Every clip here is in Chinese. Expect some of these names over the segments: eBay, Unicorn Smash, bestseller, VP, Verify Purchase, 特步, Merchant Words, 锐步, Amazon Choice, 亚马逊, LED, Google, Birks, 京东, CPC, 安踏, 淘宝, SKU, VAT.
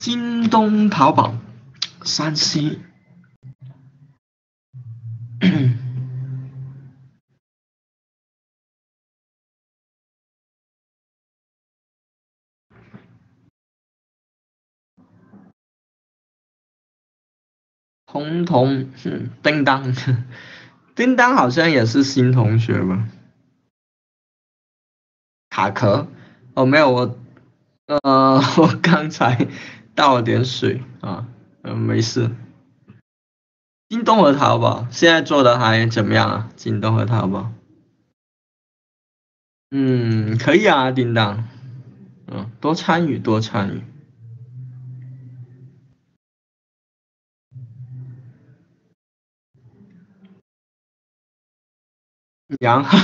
京东、淘宝、3C。彤彤，叮当，叮当好像也是新同学吧？卡壳，哦，没有我，我刚才倒了点水啊，没事。京东和淘宝现在做的还怎么样啊？京东和淘宝，可以啊，叮当，多参与，多参与。 杨鹤，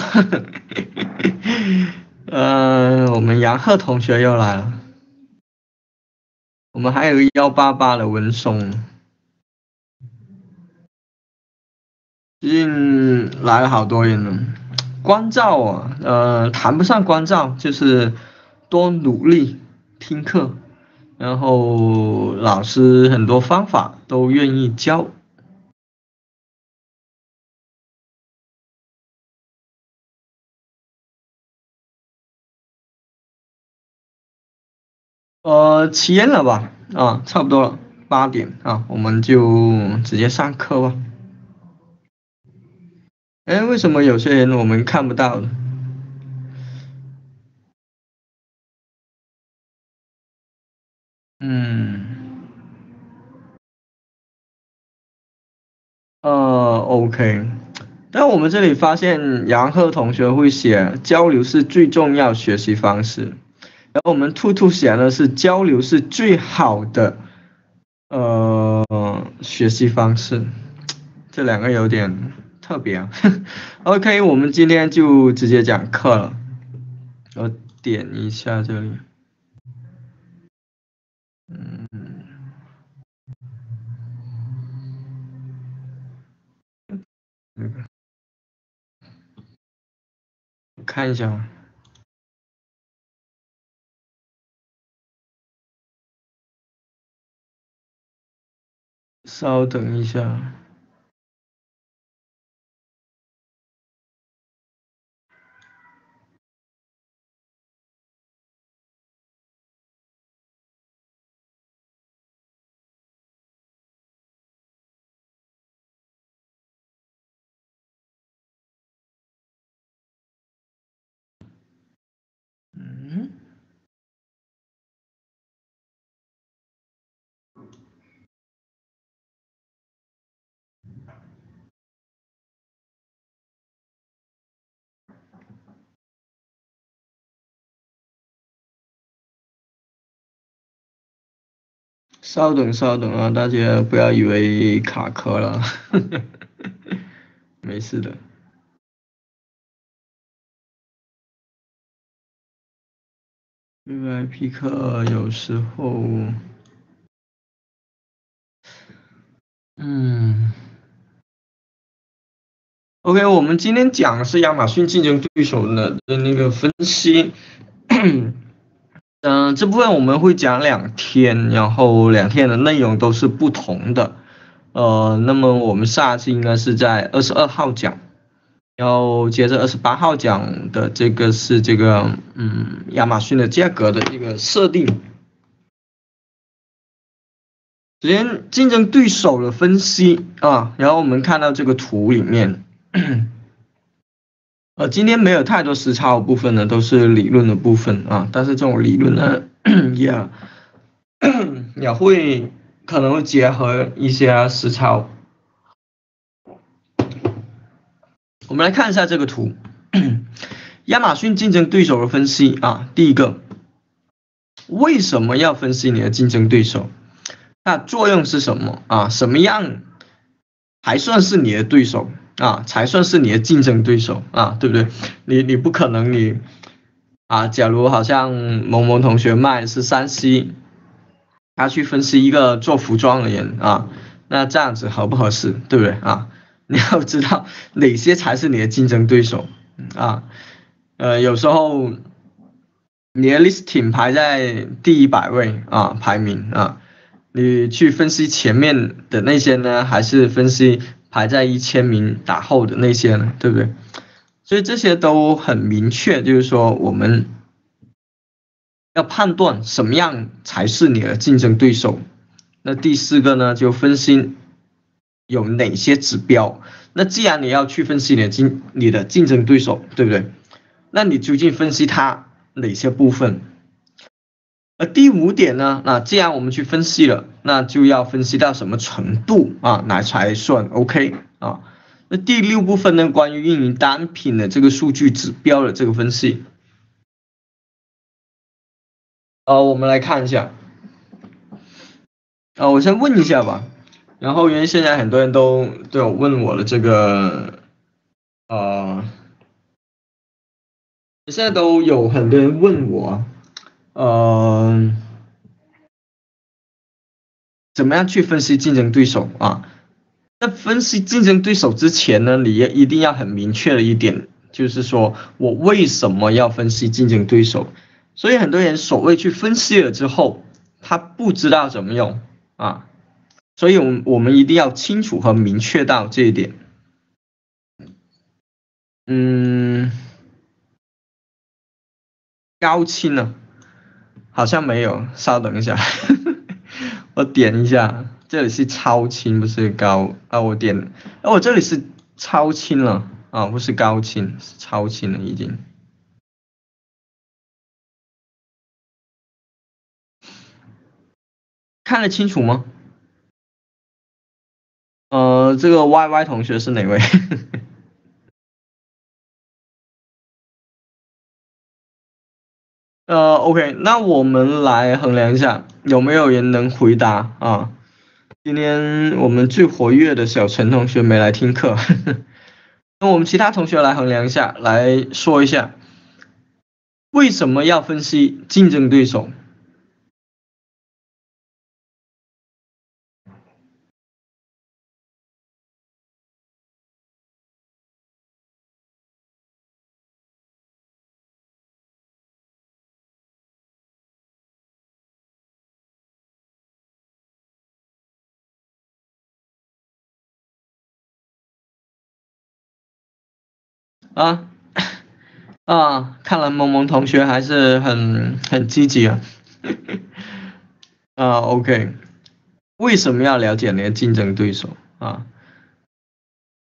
我们杨鹤同学又来了。我们还有188的文松，最近来了好多人了。关照啊，谈不上关照，就是多努力听课，然后老师很多方法都愿意教。 齐燕了吧？啊，差不多了，8点啊，我们就直接上课吧。哎，为什么有些人我们看不到呢？OK， 但我们这里发现杨鹤同学会写交流是最重要学习方式。 然后我们兔兔写的是交流是最好的学习方式，这两个有点特别啊。OK， 我们今天就直接讲课了。我点一下这里，我看一下啊。 稍等一下，稍等，稍等啊！大家不要以为卡壳了，没事的。VIP 课有时候，OK， 我们今天讲的是亚马逊竞争对手的那个分析。这部分我们会讲2天，然后2天的内容都是不同的。那么我们下次应该是在22号讲，然后接着28号讲的这个是这个亚马逊的价格的这个设定。首先竞争对手的分析啊，然后我们看到这个图里面，今天没有太多实操的部分呢，都是理论的部分啊。但是这种理论呢，也会可能会结合一些实操。我们来看一下这个图，亚马逊竞争对手的分析啊。第一个，为什么要分析你的竞争对手？那作用是什么啊？什么样还算是你的对手？ 啊，才算是你的竞争对手啊，对不对？你不可能你啊，假如好像萌萌同学卖是3C，他去分析一个做服装的人啊，那这样子合不合适，对不对啊？你要知道哪些才是你的竞争对手啊，有时候你的 listing 排在第100位啊，排名啊，你去分析前面的那些呢，还是分析排在1000名打后的那些呢，对不对？所以这些都很明确，就是说我们要判断什么样才是你的竞争对手。那第四个呢，就分析有哪些指标。那既然你要去分析你的竞争对手，对不对？那你究竟分析它哪些部分？而第五点呢，那既然我们去分析了，那就要分析到什么程度啊，那才算 OK 啊？那第六部分呢，关于运营单品的这个数据指标的这个分析，我们来看一下，我先问一下吧，然后因为现在很多人都有问我的这个，现在都有很多人问我。怎么样去分析竞争对手啊？那分析竞争对手之前呢，你也一定要很明确的一点，就是说我为什么要分析竞争对手？所以很多人所谓去分析了之后，他不知道怎么用啊，所以我们一定要清楚和明确到这一点。高清呢？好像没有，稍等一下，我点一下，这里是超清不是高啊，我点，我这里是超清了啊，不是高清，是超清了已经。看得清楚吗？这个 YY 同学是哪位？OK， 那我们来衡量一下有没有人能回答啊？今天我们最活跃的小陈同学没来听课，那我们其他同学来衡量一下，来说一下为什么要分析竞争对手？看来萌萌同学还是很积极啊。OK， 为什么要了解你的竞争对手啊？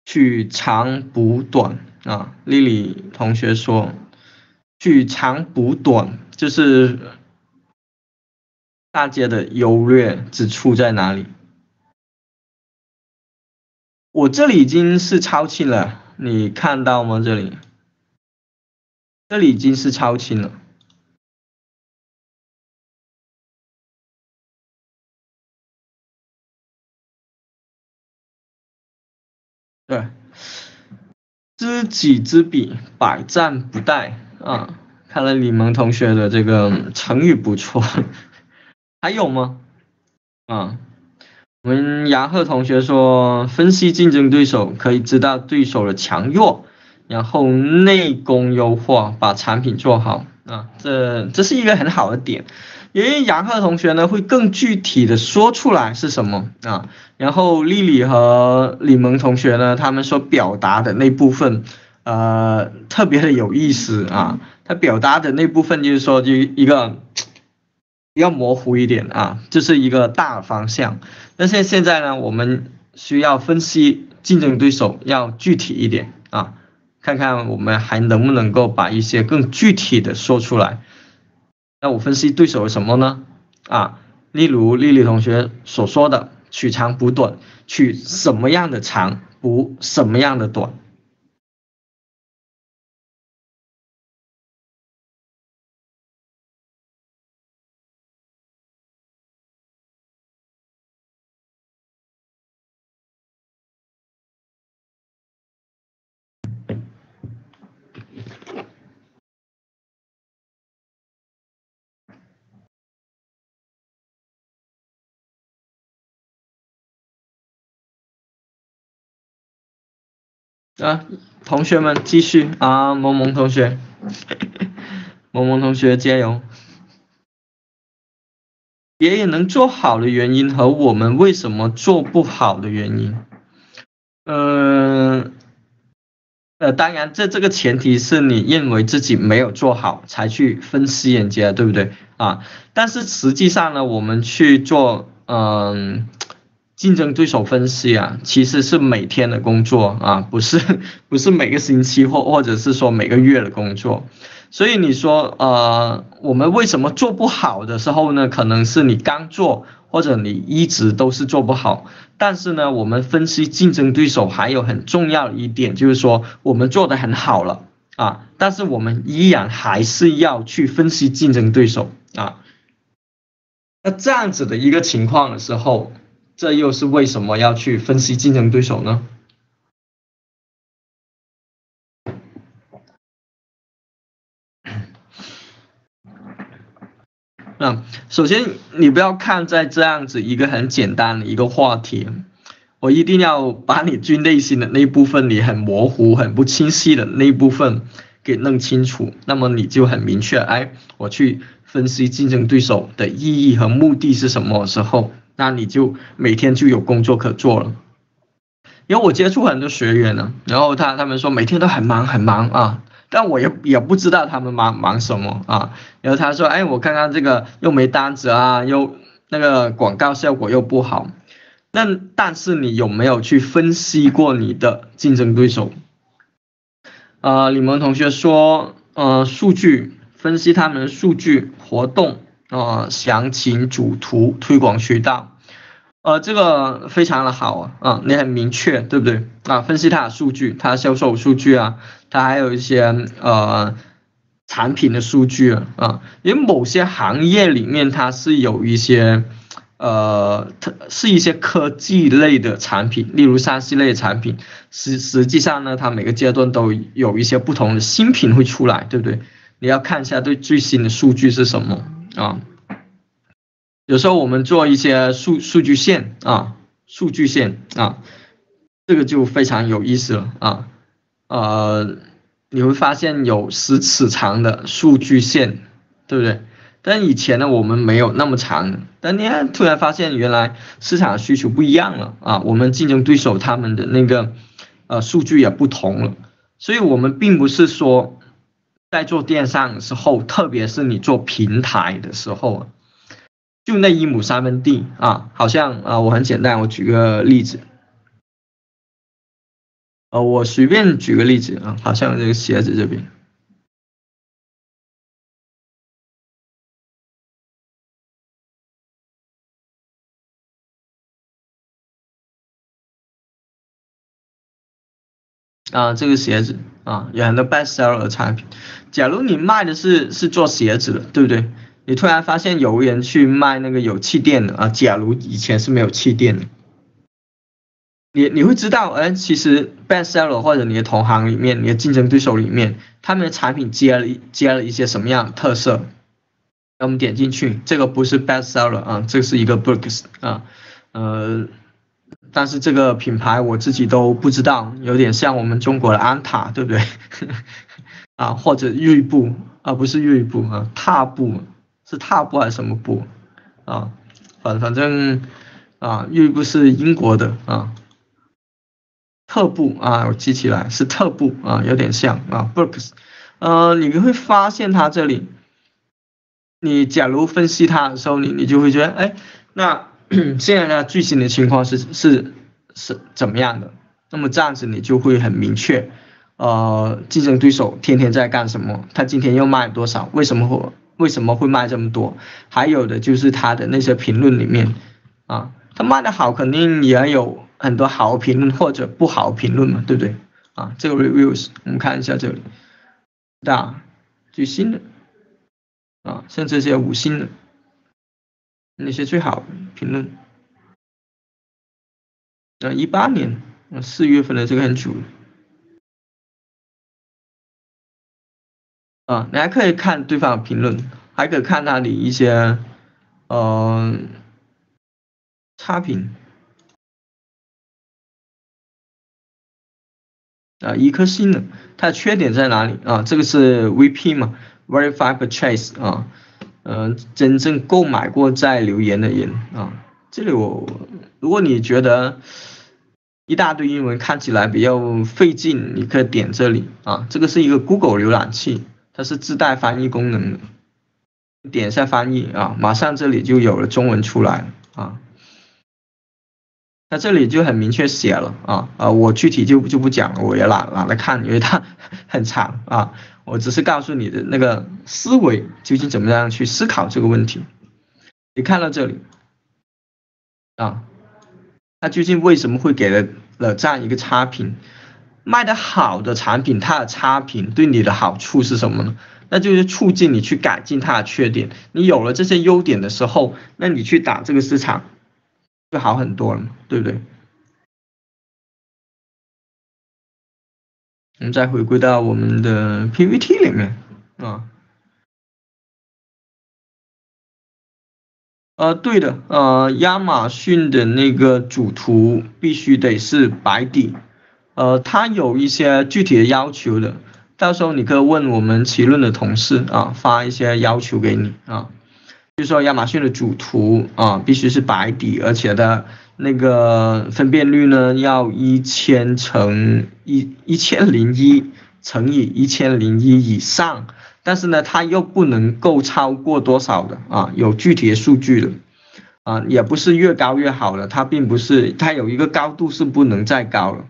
取长补短啊，丽丽同学说，取长补短就是大家的优劣之处在哪里？我这里已经是超清了。你看到吗？这里已经是超清了。对，知己知彼，百战不殆啊！看来李萌同学的这个成语不错。还有吗？啊。我们杨鹤同学说，分析竞争对手可以知道对手的强弱，然后内功优化，把产品做好啊，这是一个很好的点，因为杨鹤同学呢会更具体的说出来是什么啊，然后丽丽和李萌同学呢，他们所表达的那部分，特别的有意思啊，他表达的那部分就是说就一个。比较模糊一点啊，这是一个大方向。但是现在呢，我们需要分析竞争对手，要具体一点啊，看看我们还能不能够把一些更具体的说出来。那我分析对手是什么呢？啊，例如丽丽同学所说的取长补短，取什么样的长，补什么样的短。同学们继续啊，萌萌同学，萌萌同学加油！别人能做好的原因和我们为什么做不好的原因。当然这个前提是你认为自己没有做好才去分析人家，对不对啊？但是实际上呢，我们去做竞争对手分析啊，其实是每天的工作啊，不是每个星期或者是说每个月的工作。所以你说我们为什么做不好的时候呢，可能是你刚做或者你一直都是做不好，但是呢我们分析竞争对手还有很重要的一点就是说我们做得很好了啊，但是我们依然还是要去分析竞争对手啊。那这样子的一个情况的时候，这又是为什么要去分析竞争对手呢？首先你不要看在这样子一个很简单的一个话题，我一定要把你最内心的那部分，你很模糊很不清晰的那部分给弄清楚，那么你就很明确，哎，我去分析竞争对手的意义和目的是什么时候，那你就每天就有工作可做了。因为我接触很多学员呢，然后他们说每天都很忙啊，但我也不知道他们忙什么啊。然后他说，哎，我看看这个又没单子啊，又那个广告效果又不好。那但是你有没有去分析过你的竞争对手？李萌同学说，数据分析他们的数据、活动、详情、主图、推广渠道，这个非常的好啊，你很明确，对不对啊？分析他的数据，他销售数据啊，他还有一些产品的数据啊，因为某些行业里面它是有一些是一些科技类的产品，例如3C类的产品，实际上呢，它每个阶段都有一些不同的新品会出来，对不对？你要看一下对最新的数据是什么啊。有时候我们做一些数据线啊，这个就非常有意思了啊。你会发现有10尺长的数据线，对不对？但以前呢我们没有那么长的，但你看突然发现原来市场需求不一样了啊，我们竞争对手他们的那个数据也不同了。所以我们并不是说在做电商的时候，特别是你做平台的时候啊，就那1亩3分地啊，好像我很简单，我举个例子，我随便举个例子啊，好像这个鞋子这边，这个鞋子啊，有很多 bestseller 的产品，假如你卖的是做鞋子的，对不对？你突然发现有人去卖那个有气垫的啊，假如以前是没有气垫的，你会知道，哎，其实 bestseller 或者你的同行里面，你的竞争对手里面，他们的产品接了一些什么样的特色。那我们点进去，这个不是 bestseller 啊，这是一个 Birks 啊，但是这个品牌我自己都不知道，有点像我们中国的安踏，对不对？啊，或者锐步啊，不是锐步啊，踏步。是踏步还是什么步啊？反正啊，锐步是英国的啊，特步啊，我记起来是特步啊，有点像啊 Birks 你会发现它这里，你假如分析它的时候，你就会觉得，哎，那现在呢最新的情况是怎么样的？那么这样子你就会很明确，竞争对手天天在干什么？他今天又卖多少？为什么会卖这么多？还有的就是他的那些评论里面啊，他卖的好肯定也有很多好评论或者不好评论嘛，对不对啊？这个 reviews 我们看一下这里，最新的啊，像这些5星的那些最好评论，18年4月份的这个很久了。你还可以看对方的评论，还可以看他的一些差评啊，1颗星的，它的缺点在哪里啊？这个是 VP 嘛 ，Verify Purchase 啊，真正购买过再留言的人啊。这里如果你觉得一大堆英文看起来比较费劲，你可以点这里啊，这个是一个 Google 浏览器，它是自带翻译功能的，点一下翻译啊，马上这里就有了中文出来啊。那这里就很明确写了啊，我具体就不讲了，我也懒得看，因为它很长啊。我只是告诉你的那个思维究竟怎么样去思考这个问题。你看到这里啊，它究竟为什么会给了这样一个差评？卖的好的产品，它的差评对你的好处是什么呢？那就是促进你去改进它的缺点。你有了这些优点的时候，那你去打这个市场就好很多了，对不对？我们再回归到我们的 PPT 里面啊，对的，亚马逊的那个主图必须得是白底，它有一些具体的要求的，到时候你可以问我们奇论的同事啊，发一些要求给你啊。就是说亚马逊的主图啊必须是白底，而且的那个分辨率呢要1001乘以1001以上，但是呢它又不能够超过多少的啊，有具体的数据的啊，也不是越高越好的，它并不是，它有一个高度是不能再高了。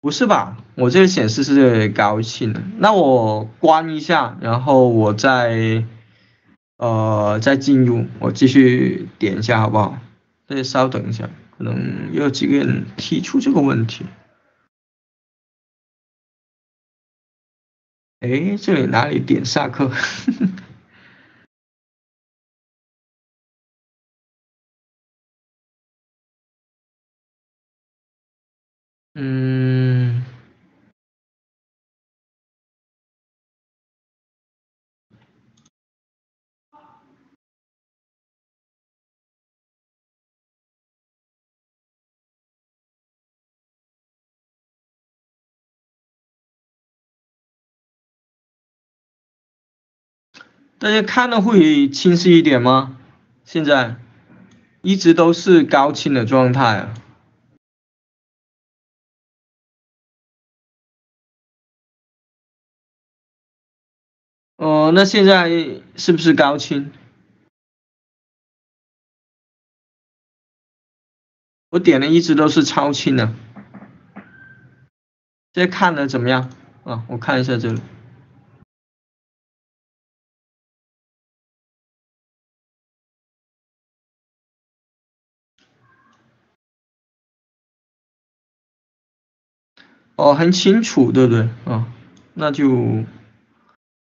不是吧？我这个显示是高清的，那我关一下，然后我再进入，我继续点一下好不好？大家稍等一下，可能有几个人提出这个问题。哎，这里哪里点下课？大家看的会清晰一点吗？现在一直都是高清的状态啊。那现在是不是高清？我点的一直都是超清的，现在看的怎么样啊？我看一下这里。哦，很清楚，对不对？啊，那就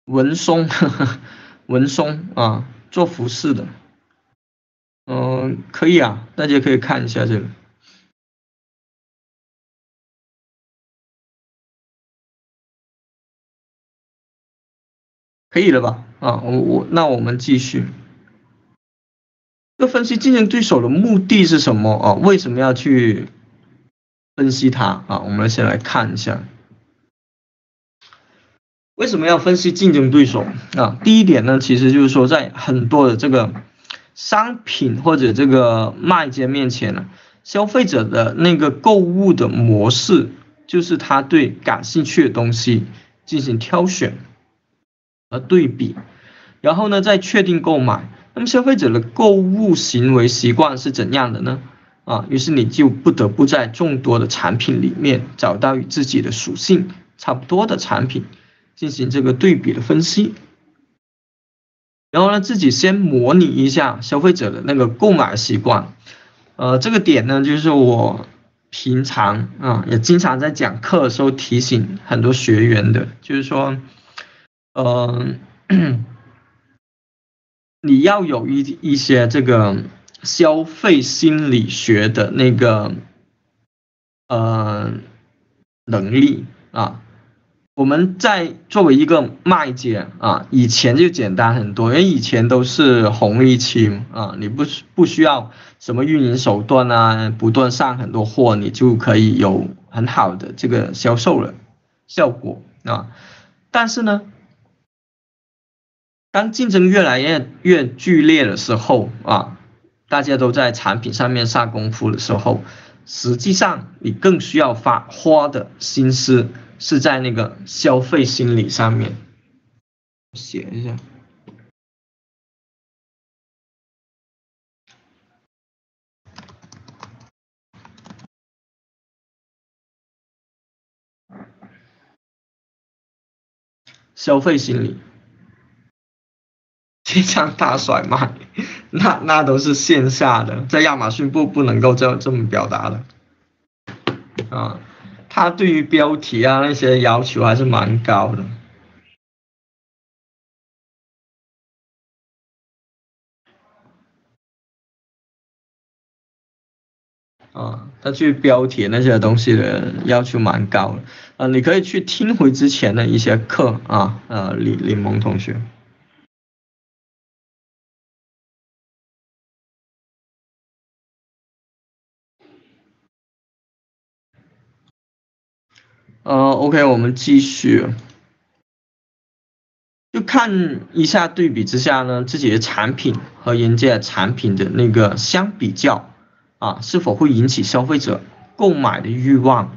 文松啊，做服饰的，可以啊，大家可以看一下这个。可以了吧？啊，那我们继续。这分析竞争对手的目的是什么啊？为什么要去分析它啊？我们先来看一下，为什么要分析竞争对手啊？第一点呢，其实就是说，在很多的这个商品或者这个卖家面前呢，消费者的那个购物的模式，就是他对感兴趣的东西进行挑选和对比，然后呢再确定购买。那么消费者的购物行为习惯是怎样的呢？啊，于是你就不得不在众多的产品里面找到与自己的属性差不多的产品进行这个对比的分析，然后呢自己先模拟一下消费者的那个购买习惯。这个点呢就是我平常啊也经常在讲课的时候提醒很多学员的，就是说你要有一些这个消费心理学的那个能力啊。我们在作为一个卖家啊，以前就简单很多，因为以前都是红利期啊，你不需要什么运营手段啊，不断上很多货，你就可以有很好的这个销售的效果啊。但是呢当竞争越来越剧烈的时候啊，大家都在产品上面下功夫的时候，实际上你更需要花的心思是在那个消费心理上面。写一下。消费心理，这场大甩卖，那都是线下的，在亚马逊不能够这么表达的，啊，他对于标题啊那些要求还是蛮高的。啊，他去标题那些东西的要求蛮高的，你可以去听回之前的一些课啊，李萌同学。OK， 我们继续，就看一下对比之下呢，自己的产品和人家产品的那个相比较。啊，是否会引起消费者购买的欲望？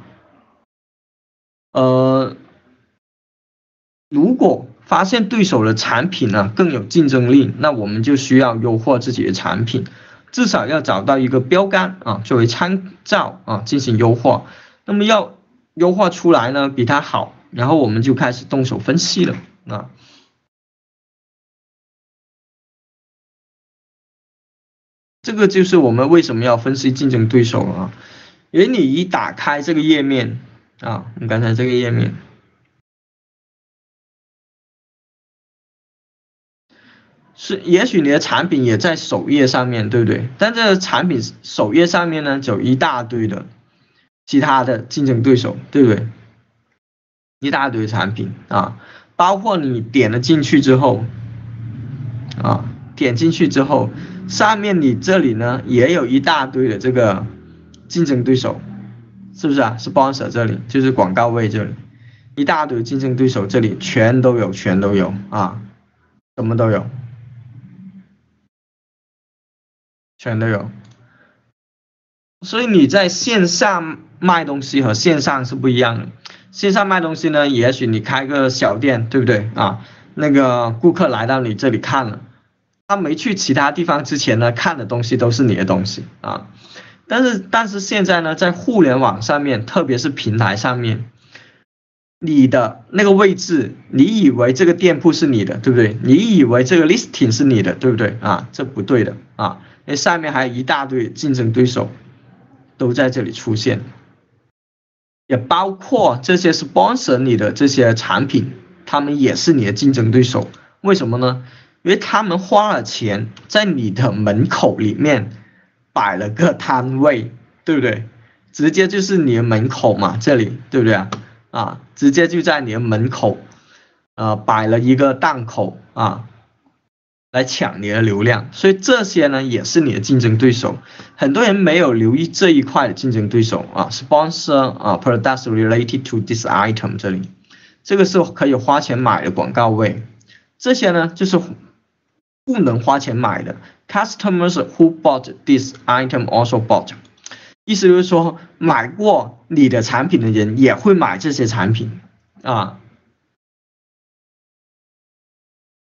如果发现对手的产品呢更有竞争力，那我们就需要优化自己的产品，至少要找到一个标杆啊作为参照啊进行优化。那么要优化出来呢比它好，然后我们就开始动手分析了啊。这个就是我们为什么要分析竞争对手啊，因为你一打开这个页面啊，我们刚才这个页面，是也许你的产品也在首页上面，对不对？但这个产品首页上面呢，有一大堆的其他的竞争对手，对不对？一大堆产品啊，包括你点了进去之后，啊，点进去之后。下面你这里呢也有一大堆的这个竞争对手，是不是啊 ？Sponsor 这里就是广告位这里，一大堆竞争对手这里全都有啊，什么都有，全都有。所以你在线上卖东西和线上是不一样的，线上卖东西呢，也许你开个小店，对不对啊？那个顾客来到你这里看了。他没去其他地方之前呢，看的东西都是你的东西啊，但是现在呢，在互联网上面，特别是平台上面，你的那个位置，你以为这个店铺是你的，对不对？你以为这个 listing 是你的，对不对？啊，这不对的啊，因为下面还有一大堆竞争对手都在这里出现，也包括这些 sponsor 你的这些产品，他们也是你的竞争对手，为什么呢？因为他们花了钱在你的门口里面摆了个摊位，对不对？直接就是你的门口嘛，这里对不对啊？啊，直接就在你的门口，摆了一个档口啊，来抢你的流量。所以这些呢也是你的竞争对手。很多人没有留意这一块的竞争对手啊 ，sponsor 啊 ，products related to this item 这里，这个是可以花钱买的广告位。这些呢就是。不能花钱买的 ，customers who bought this item also bought， 意思就是说买过你的产品的人也会买这些产品啊，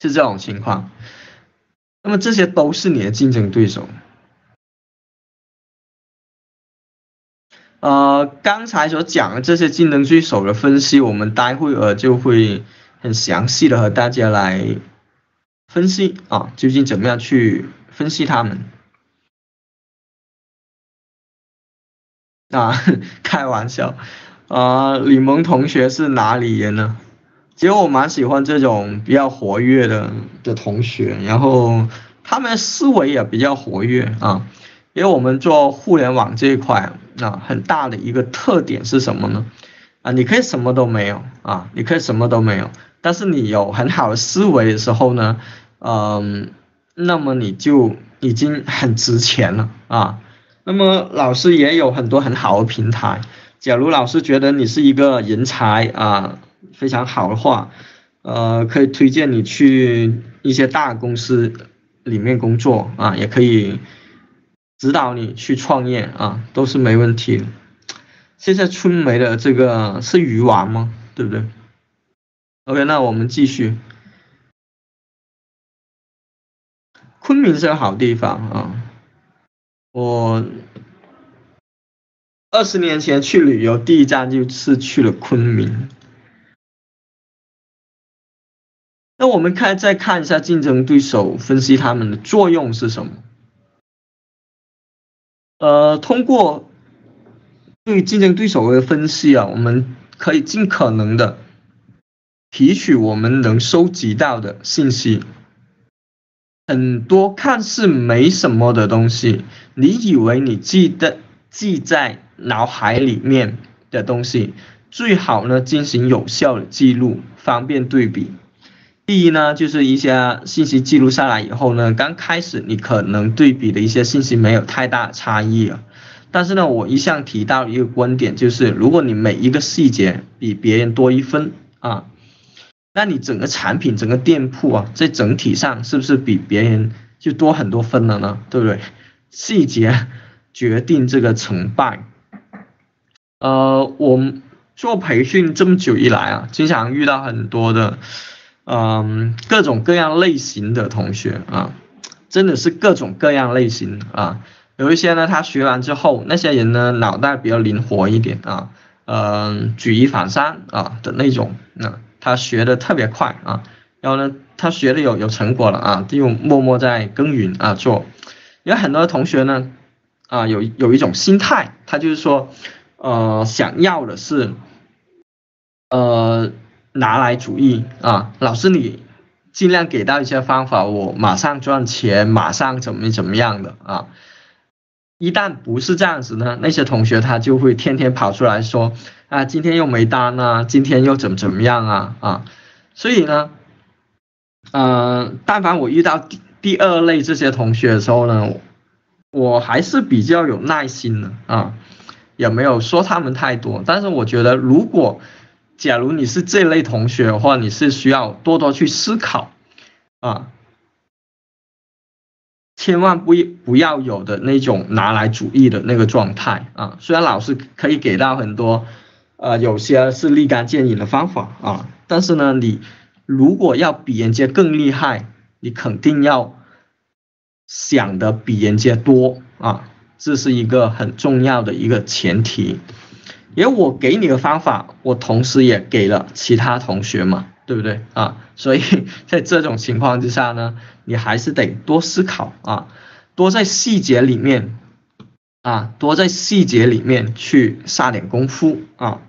是这种情况。那么这些都是你的竞争对手。刚才所讲的这些竞争对手的分析，我们待会儿就会很详细的和大家来。分析啊，究竟怎么样去分析他们？啊，开玩笑，李萌同学是哪里人呢？其实我蛮喜欢这种比较活跃的同学，然后他们思维也比较活跃啊。因为我们做互联网这一块啊，很大的一个特点是什么呢？啊，你可以什么都没有啊，你可以什么都没有。但是你有很好的思维的时候呢，那么你就已经很值钱了啊。那么老师也有很多很好的平台，假如老师觉得你是一个人才啊，非常好的话，可以推荐你去一些大公司里面工作啊，也可以指导你去创业啊，都是没问题的。现在春梅的这个是鱼丸吗？对不对 ？OK， 那我们继续。昆明是个好地方啊，我20年前去旅游，第一站就是去了昆明。那我们再看一下竞争对手，分析他们的作用是什么？通过对竞争对手的分析啊，我们可以尽可能的提取我们能收集到的信息。很多看似没什么的东西，你以为你记在脑海里面的东西，最好呢进行有效的记录，方便对比。第一呢，就是一些信息记录下来以后呢，刚开始你可能对比的一些信息没有太大的差异啊。但是呢，我一向提到一个观点，就是如果你每一个细节比别人多一分啊，那你整个产品、整个店铺啊，在整体上是不是比别人就多很多分了呢？对不对？细节决定这个成败。我做培训这么久以来啊，经常遇到很多的。各种各样类型的同学啊，真的是各种各样类型啊。有一些呢，他学完之后，那些人呢脑袋比较灵活一点啊，举一反三啊的那种，他学的特别快啊。然后呢，他学的有成果了啊，就默默在耕耘啊做。有很多同学呢，啊有一种心态，他就是说，想要的是，拿来主义啊，老师你尽量给到一些方法，我马上赚钱，马上怎么样的啊？一旦不是这样子呢，那些同学他就会天天跑出来说啊，今天又没单啊，今天又怎么样啊？所以呢，但凡我遇到第二类这些同学的时候呢，我还是比较有耐心的啊，也没有说他们太多，但是我觉得如果。假如你是这类同学的话，你是需要多去思考啊，千万不要有的那种拿来主义的那个状态啊。虽然老师可以给到很多，有些是立竿见影的方法啊，但是呢，你如果要比人家更厉害，你肯定要想的比人家多啊，这是一个很重要的一个前提。因为我给你的方法，我同时也给了其他同学嘛，对不对啊？所以在这种情况之下呢，你还是得多思考啊，多在细节里面去下点功夫啊，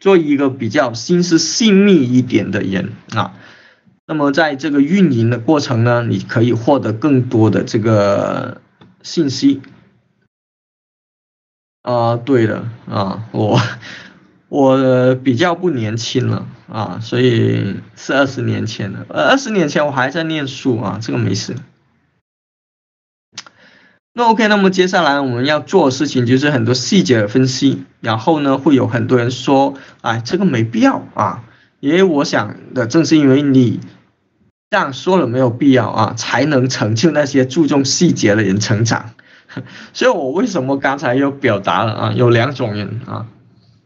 做一个比较心思细密一点的人啊。那么在这个运营的过程呢，你可以获得更多的这个信息。对的啊，我比较不年轻了啊，所以是20年前的，20年前我还在念书啊，这个没事。那 OK， 那么接下来我们要做的事情就是很多细节的分析，然后呢，会有很多人说，哎，这个没必要啊，因为我想的正是因为你这样说了没有必要啊，才能成就那些注重细节的人成长。所以我为什么刚才又表达了啊，有两种人啊，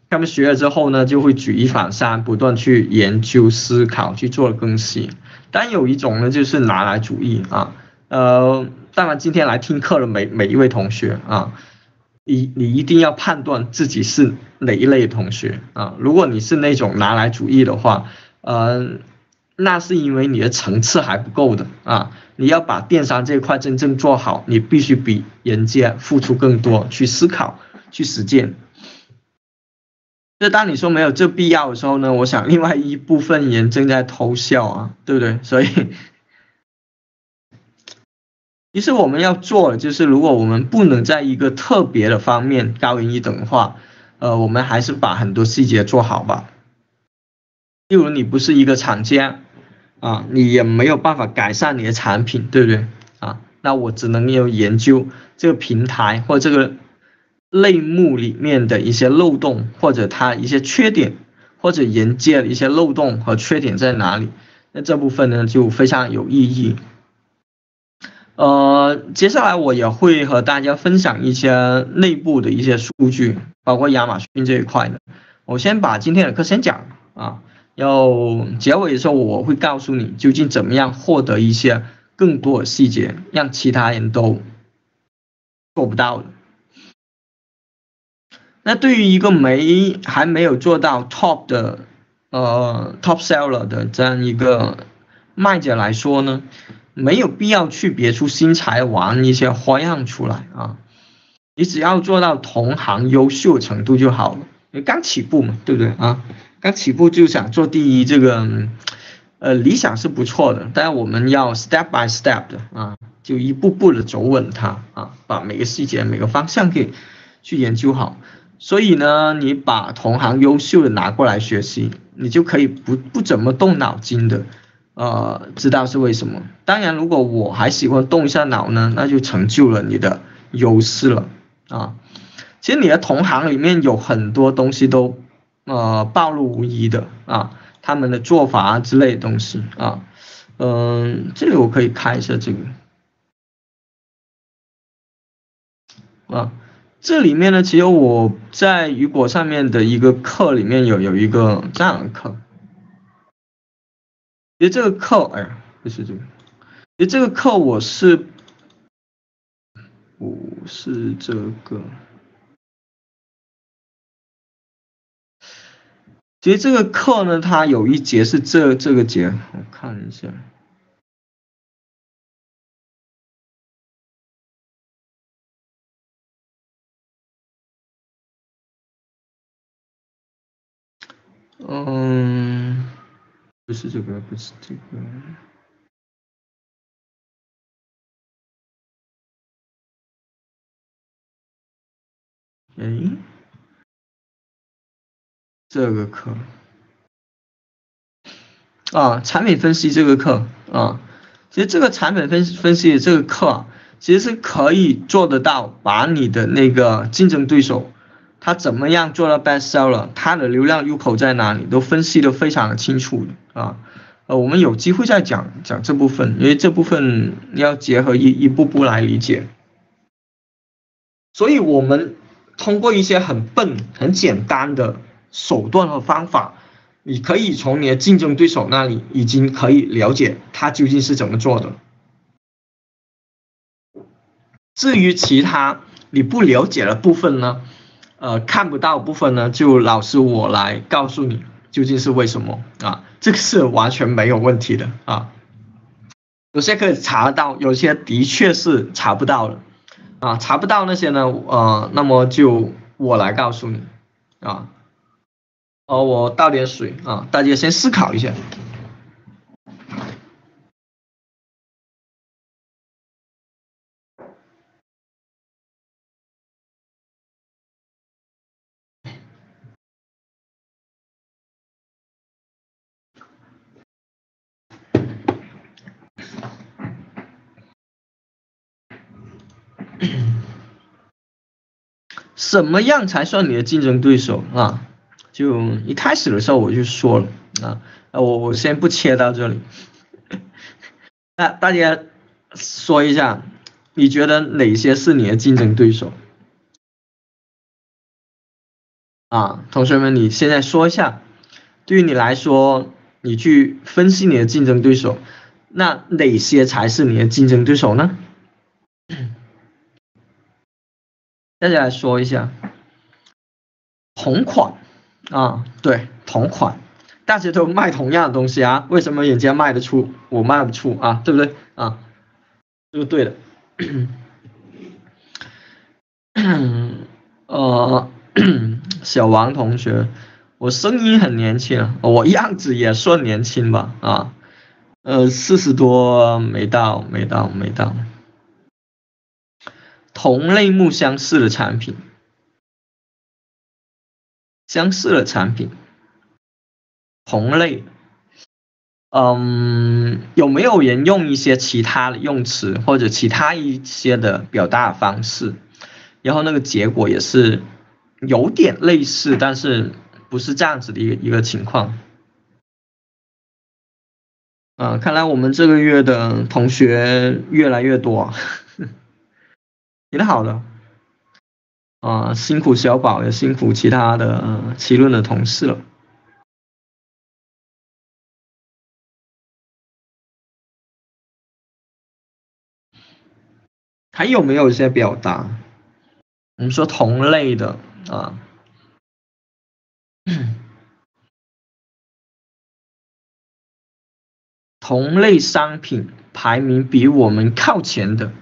他们学了之后呢，就会举一反三，不断去研究思考，去做更新。但有一种呢，就是拿来主义啊，当然今天来听课的每一位同学啊，你一定要判断自己是哪一类同学啊。如果你是那种拿来主义的话，那是因为你的层次还不够的啊。你要把电商这一块真正做好，你必须比人家付出更多，去思考，去实践。那当你说没有这必要的时候呢，我想另外一部分人正在偷笑啊，对不对？所以，其实我们要做的就是，如果我们不能在一个特别的方面高人一等的话，我们还是把很多细节做好吧。例如，你不是一个厂家。啊，你也没有办法改善你的产品，对不对啊？那我只能有研究这个平台或这个类目里面的一些漏洞，或者它一些缺点，或者人家的一些漏洞和缺点在哪里。那这部分呢就非常有意义。接下来我也会和大家分享一些内部的一些数据，包括亚马逊这一块的。我先把今天的课先讲啊，要结尾的时候我会告诉你究竟怎么样获得一些更多的细节，让其他人都做不到的。那对于一个还没有做到 top 的top seller 的这样一个卖家来说呢，没有必要去别出心裁玩一些花样出来啊，你只要做到同行优秀的程度就好了。你刚起步嘛，对不对啊？刚起步就想做第一，这个理想是不错的，但我们要 step by step 的啊，就一步步的走稳它啊，把每个细节每个方向给去研究好。所以呢，你把同行优秀的拿过来学习，你就可以不怎么动脑筋的。知道是为什么。当然如果我还喜欢动一下脑呢，那就成就了你的优势了啊。其实你的同行里面有很多东西都暴露无遗的啊，他们的做法之类的东西啊。这里我可以开一下这个啊。这里面呢，其实我在雨果上面的一个课里面有一个这样的课。其实这个课，其实这个课我是这个，其实这个课呢，它有一节是这个节，我看一下，不是这个，这个课啊，产品分析这个课啊，其实这个产品分析的这个课啊，其实是可以做得到，把你的那个竞争对手他怎么样做到 bestseller， 他的流量入口在哪里，都分析的非常的清楚的啊。我们有机会再讲这部分，因为这部分要结合一步步来理解。所以我们通过一些很笨很简单的手段和方法，你可以从你的竞争对手那里已经可以了解他究竟是怎么做的。至于其他你不了解的部分呢，看不到部分呢，就老师我来告诉你究竟是为什么啊，这个是完全没有问题的啊。有些可以查得到，有些的确是查不到的啊，查不到那些呢，那么就我来告诉你啊。我倒点水啊，大家先思考一下。什么样才算你的竞争对手啊？就一开始的时候我就说了啊，我先不切到这里。那大家说一下，你觉得哪些是你的竞争对手？啊，同学们，你现在说一下，对于你来说，你去分析你的竞争对手，那哪些才是你的竞争对手呢？大家来说一下，同款啊，对，同款，大家都卖同样的东西啊，为什么人家卖得出，我卖不出啊，对不对啊？这个对的。小王同学，我声音很年轻啊，我样子也算年轻吧啊，40多没到。同类目相似的产品，同类，有没有人用一些其他的用词或者其他一些的表达方式，然后那个结果也是有点类似，但是不是这样子的一个情况？看来我们这个月的同学越来越多，挺好的。辛苦小宝，也辛苦其他的奇论的同事了。还有没有一些表达？我们说同类的啊。同类商品排名比我们靠前的，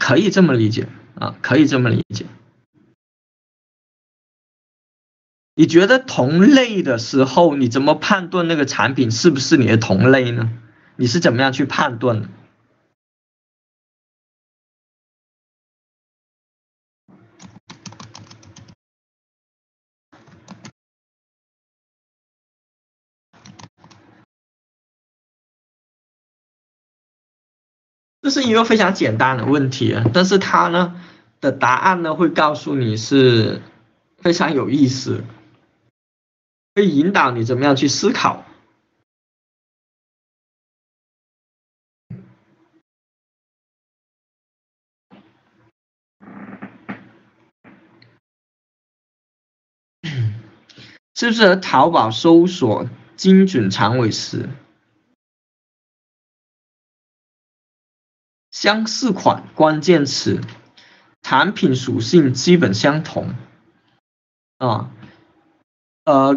可以这么理解啊，可以这么理解。你觉得同类的时候，你怎么判断那个产品是不是你的同类呢？你是怎么样去判断的？这是一个非常简单的问题，但是它呢的答案呢会告诉你是非常有意思，会引导你怎么样去思考。是不是和淘宝搜索精准长尾词？相似款关键词，产品属性基本相同。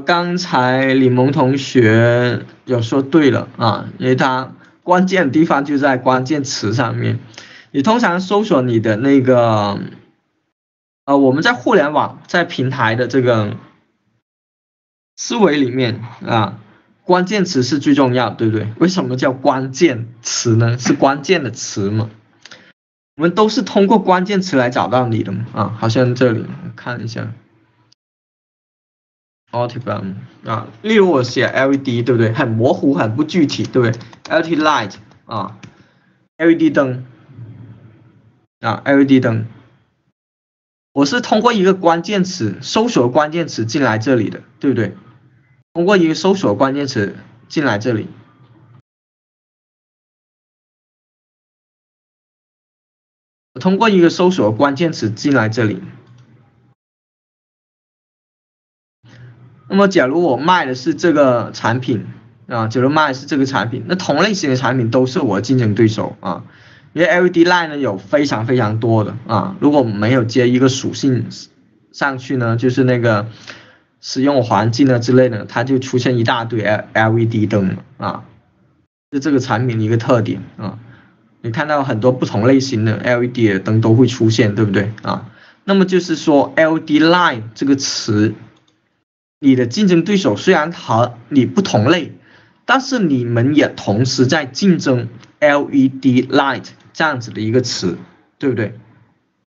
刚才李萌同学有说对了啊，因为它关键地方就在关键词上面。你通常搜索你的那个，我们在互联网在平台的这个思维里面啊。关键词是最重要，对不对？为什么叫关键词呢？是关键的词嘛？我们都是通过关键词来找到你的嘛？啊，好像这里我看一下 ，Altium 啊，例如我写 LED， 对不对？很模糊，很不具体，对不对 ？LED light 啊 ，LED 灯啊 ，LED 灯，我是通过一个关键词搜索关键词进来这里的，对不对？通过一个搜索关键词进来这里，通过一个搜索关键词进来这里。那么，假如我卖的是这个产品啊，假如卖的是这个产品，那同类型的产品都是我的竞争对手啊。因为 LED Line 呢有非常非常多的啊，如果没有接一个属性上去呢，就是那个。使用环境啊之类的，它就出现一大堆 LED 灯啊，是这个产品的一个特点啊。你看到很多不同类型的 LED 的灯都会出现，对不对啊？那么就是说 LED line 这个词，你的竞争对手虽然和你不同类，但是你们也同时在竞争 LED light 这样子的一个词，对不对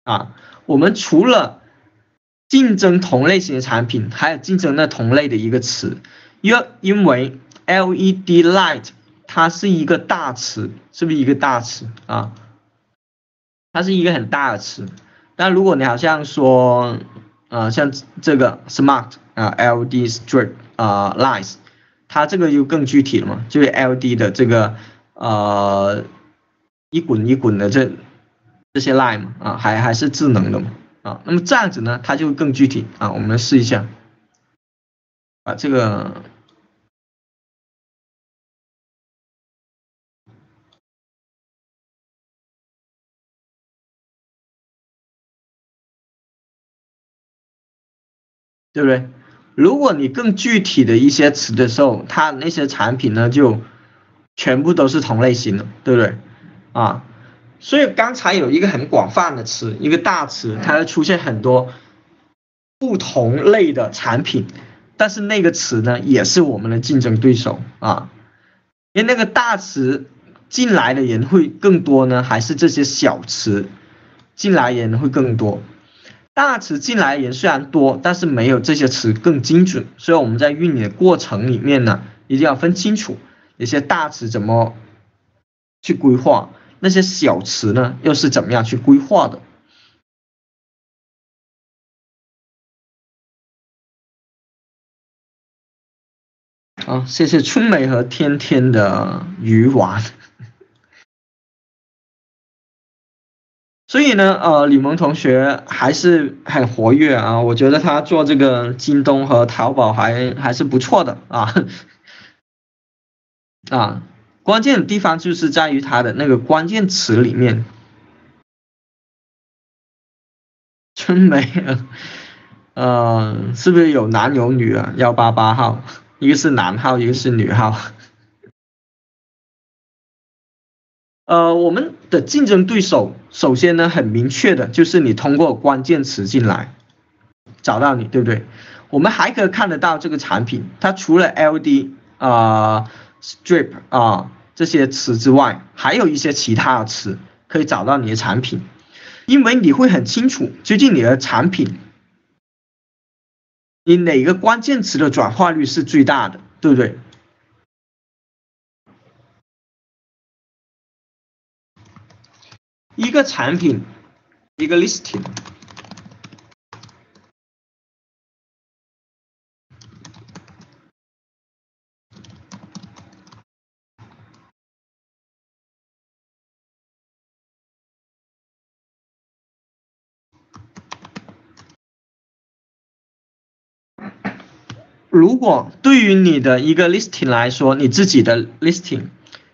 啊？我们除了竞争同类型的产品，还有竞争那同类的一个词，因为 LED light 它是一个大词，是不是一个大词啊？它是一个很大的词。但如果你好像说，像这个 smart 啊 ，LED strip 啊 lights， 它这个就更具体了嘛，就是 LED 的这个一滚一滚的这些 light 嘛啊，还是智能的嘛。啊，那么这样子呢，它就更具体啊。我们来试一下，把这个对不对？如果你更具体的一些词的时候，它那些产品呢就全部都是同类型的，对不对？啊。所以刚才有一个很广泛的词，一个大词，它会出现很多不同类的产品，但是那个词呢，也是我们的竞争对手啊。因为那个大词进来的人会更多呢，还是这些小词进来的人会更多？大词进来的人虽然多，但是没有这些词更精准。所以我们在运营的过程里面呢，一定要分清楚一些大词怎么去规划。那些小词呢，又是怎么样去规划的？好，谢谢春梅和天天的鱼丸。所以呢，李萌同学还是很活跃啊，我觉得他做这个京东和淘宝还是不错的啊。啊，关键的地方就是在于他的那个关键词里面。春梅，是不是有男有女啊？188号，一个是男号，一个是女号。我们的竞争对手首先呢很明确的就是你通过关键词进来找到你，对不对？我们还可以看得到这个产品，它除了 LED strip 这些词之外，还有一些其他的词可以找到你的产品，因为你会很清楚究竟你的产品你哪个关键词的转化率是最大的，对不对？一个产品，一个 listing， 如果对于你的一个 listing 来说，你自己的 listing，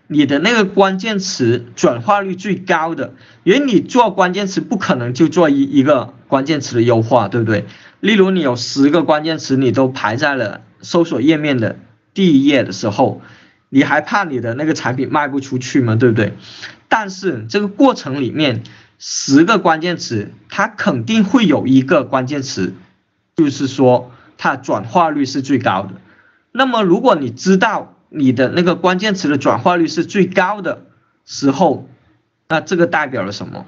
你的那个关键词转化率最高的，因为你做关键词不可能就做一个关键词的优化，对不对？例如你有10个关键词，你都排在了搜索页面的第一页的时候，你还怕你的那个产品卖不出去吗？对不对？但是这个过程里面，10个关键词，它肯定会有一个关键词，就是说它转化率是最高的。那么如果你知道你的那个关键词的转化率是最高的时候，那这个代表了什么？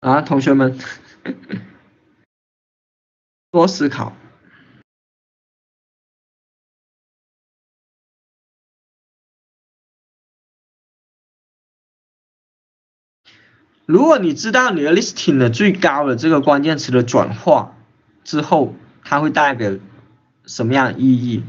啊，同学们，多思考。如果你知道你的 listing 的最高的这个关键词的转化之后，它会代表什么样的意义？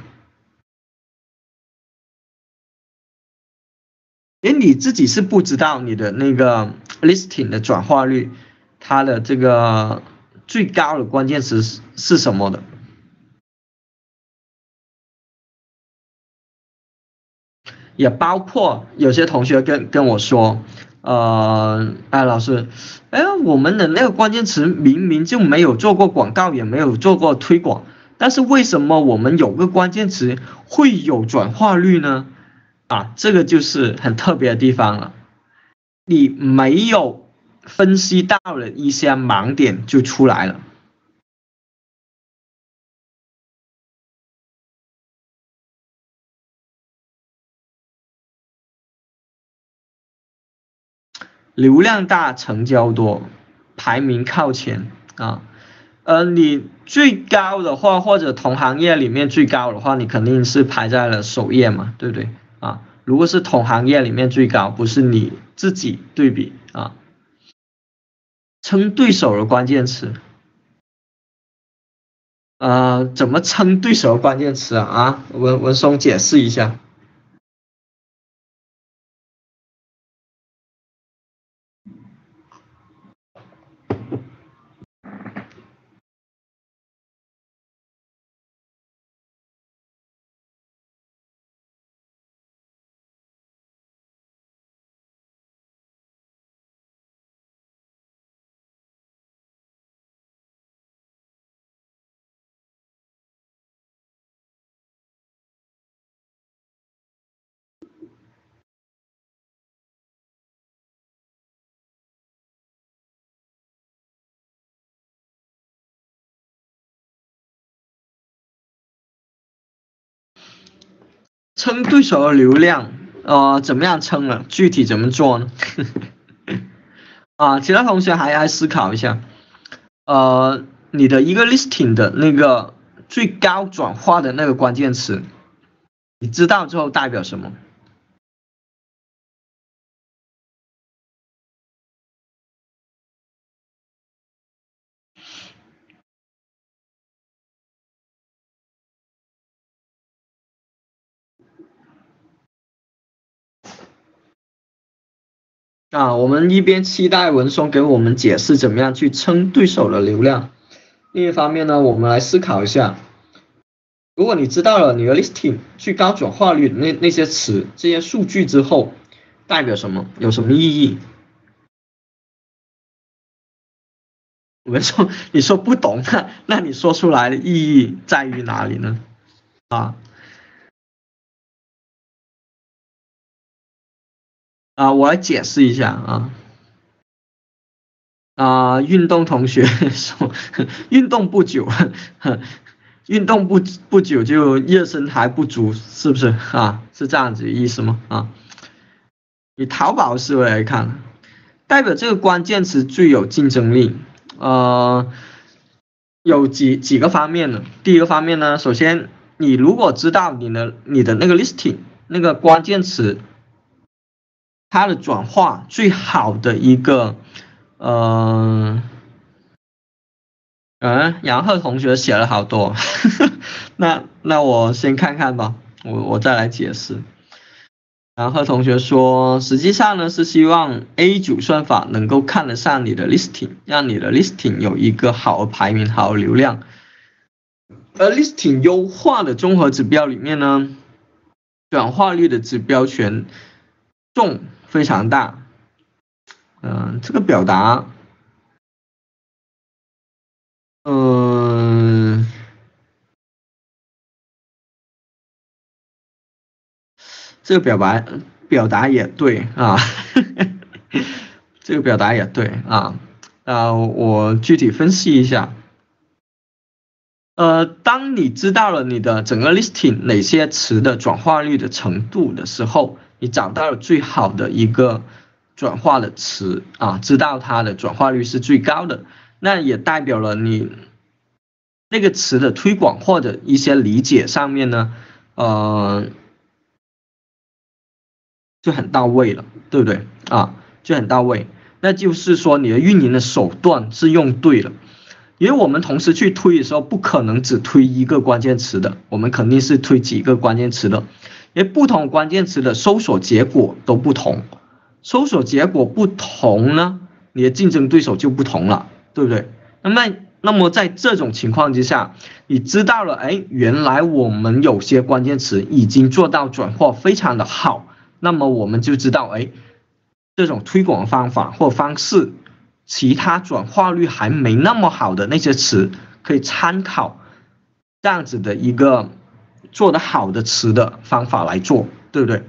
因为你自己是不知道你的那个 listing 的转化率，它的这个最高的关键词是什么的。也包括有些同学跟我说，哎，老师，哎，我们的那个关键词明明就没有做过广告，也没有做过推广，但是为什么我们有个关键词会有转化率呢？啊，这个就是很特别的地方了，你没有分析到了一些盲点就出来了。流量大，成交多，排名靠前啊。你最高的话，或者同行业里面最高的话，你肯定是排在了首页嘛，对不对啊？如果是同行业里面最高，不是你自己对比啊，称对手的关键词，怎么称对手的关键词啊？啊，文松解释一下。称对手的流量，怎么样称呢？具体怎么做呢？啊，其他同学还思考一下，你的一个 listing 的那个最高转化的那个关键词，你知道之后代表什么？啊，我们一边期待文松给我们解释怎么样去撑对手的流量，另一方面呢，我们来思考一下，如果你知道了你的 listing 最高转化率那些词这些数据之后，代表什么，有什么意义？文松，你说不懂，那你说出来的意义在于哪里呢？啊？啊，我来解释一下啊。啊，运动同学说，运动不久就热身还不足，是不是啊？是这样子的意思吗？啊，以淘宝思维来看，代表这个关键词最有竞争力。有几个方面呢？第一个方面呢，首先你如果知道你的那个 listing 那个关键词。它的转化最好的一个，杨鹤同学写了好多，那我先看看吧，我再来解释。杨鹤同学说，实际上呢是希望 A 组算法能够看得上你的 listing， 让你的 listing 有一个好的排名、好的流量。而 listing 优化的综合指标里面呢，转化率的指标权。重非常大，这个表达，这个表达也对啊，这个表达也对啊，我具体分析一下，当你知道了你的整个 listing 哪些词的转化率的程度的时候。你找到了最好的一个转化的词啊，知道它的转化率是最高的，那也代表了你那个词的推广或者一些理解上面呢，就很到位了，对不对啊？就很到位，那就是说你的运营的手段是用对了，因为我们同时去推的时候，不可能只推一个关键词的，我们肯定是推几个关键词的。因为不同关键词的搜索结果都不同，搜索结果不同呢，你的竞争对手就不同了，对不对？那么在这种情况之下，你知道了，哎，原来我们有些关键词已经做到转化非常的好，那么我们就知道，哎，这种推广方法或方式，其他转化率还没那么好的那些词可以参考，这样子的一个。做的好的词的方法来做，对不对？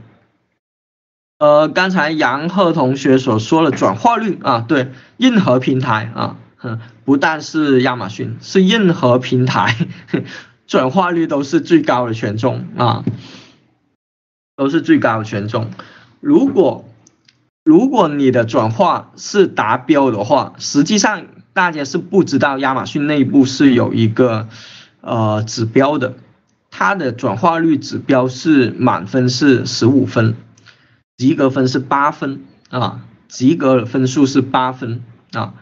刚才杨鹤同学所说的转化率啊，对，任何平台啊，不但是亚马逊，是任何平台转化率都是最高的权重啊，都是最高的权重。如果你的转化是达标的话，实际上大家是不知道亚马逊内部是有一个指标的。它的转化率指标是满分是15分，及格分是8分啊，及格的分数是8分啊，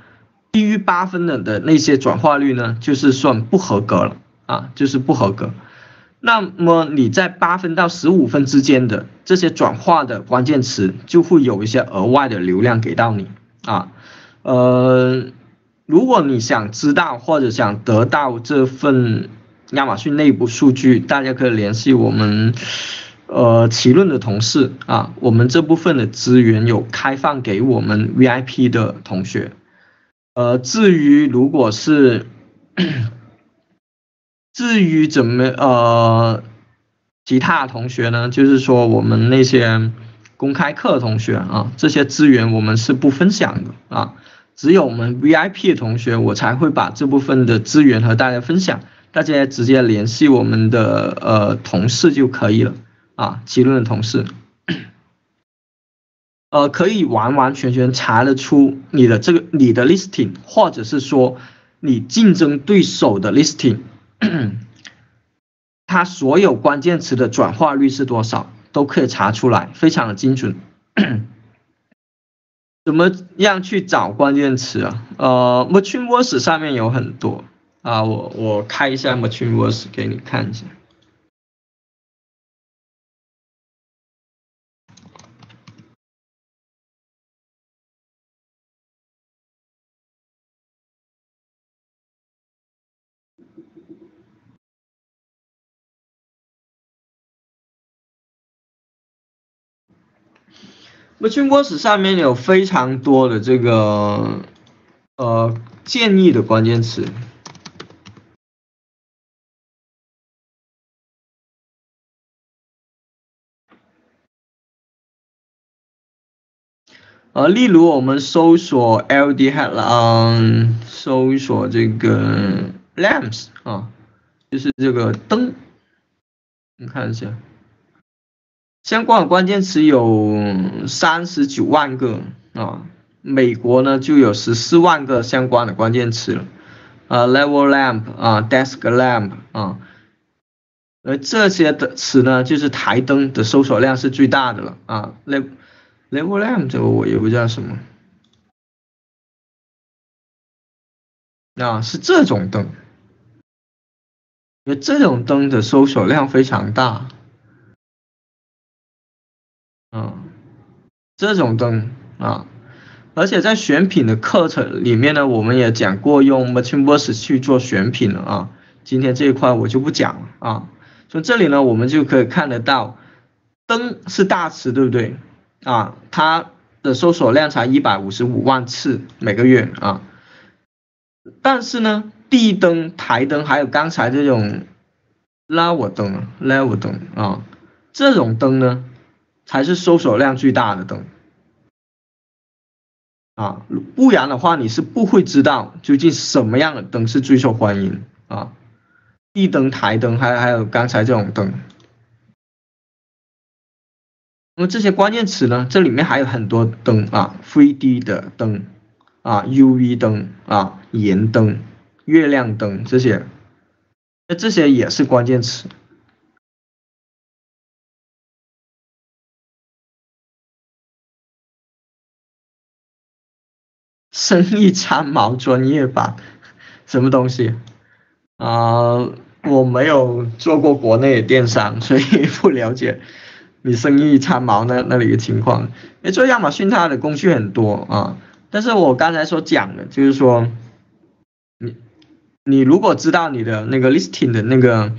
低于8分的那些转化率呢，就是算不合格了啊，就是不合格。那么你在8分到15分之间的这些转化的关键词，就会有一些额外的流量给到你啊，如果你想知道或者想得到这份。亚马逊内部数据，大家可以联系我们，奇论的同事啊，我们这部分的资源有开放给我们 VIP 的同学。至于怎么其他同学呢？就是说我们那些公开课同学啊，这些资源我们是不分享的啊，只有我们 VIP 的同学，我才会把这部分的资源和大家分享。大家直接联系我们的同事就可以了啊，奇论的同事，可以完完全全查得出你的 listing， 或者是说你竞争对手的 listing 它所有关键词的转化率是多少都可以查出来，非常的精准。怎么样去找关键词啊？Merchant Words 上面有很多啊，我开一下 Merchant Words 给你看一下。Merchant Words 上面有非常多的这个建议的关键词。例如我们搜索 LED headlamp， 搜索这个 lamps 啊，就是这个灯。你看一下。相关的关键词有39万个啊，美国呢就有14万个相关的关键词了，level lamp 啊 ，desk lamp 啊，而这些的词呢，就是台灯的搜索量是最大的了啊 ，level lamp 这个我也不知道什么，啊是这种灯，因为这种灯的搜索量非常大。这种灯啊，而且在选品的课程里面呢，我们也讲过用 Merchant Words 去做选品了啊。今天这一块我就不讲了啊。所以这里呢，我们就可以看得到，灯是大词，对不对啊？它的搜索量才155万次每个月啊。但是呢，地灯、台灯还有刚才这种 level 灯啊，这种灯呢，才是搜索量最大的灯啊，不然的话你是不会知道究竟什么样的灯是最受欢迎啊，地灯、台灯还有刚才这种灯。那么这些关键词呢，这里面还有很多灯啊 ，3D 的灯啊 ，UV 灯啊，盐灯、月亮灯这些，那这些也是关键词。生意参谋专业版什么东西啊？我没有做过国内的电商，所以不了解你生意参谋那里的情况。做亚马逊它的工具很多啊，但是我刚才所讲的就是说，你如果知道你的那个 listing 的那个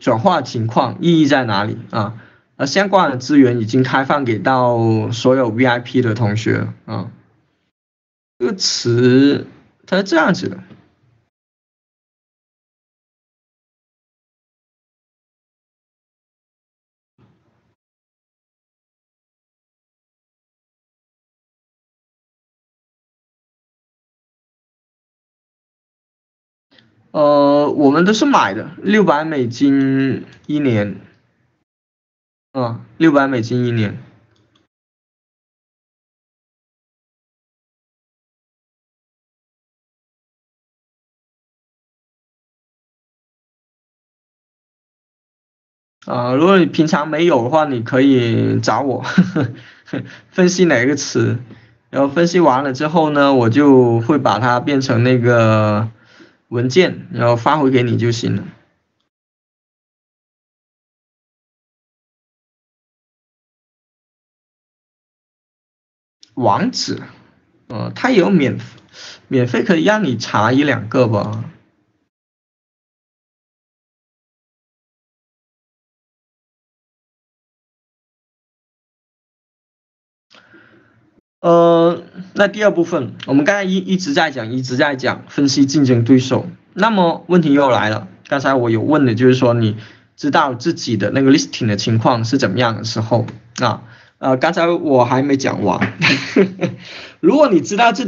转化情况，意义在哪里啊？而相关的资源已经开放给到所有 VIP 的同学啊。这个词它是这样子的，我们都是买的，$6001年，啊，$6001年。如果你平常没有的话，你可以找我分析哪个词，然后分析完了之后呢，我就会把它变成那个文件，然后发回给你就行了。网址，它有免费可以让你查1-2个吧。那第二部分，我们刚才一直在讲分析竞争对手。那么问题又来了，刚才我有问的就是说，你知道自己的那个 listing 的情况是怎么样的时候啊？刚才我还没讲完。如果你知道自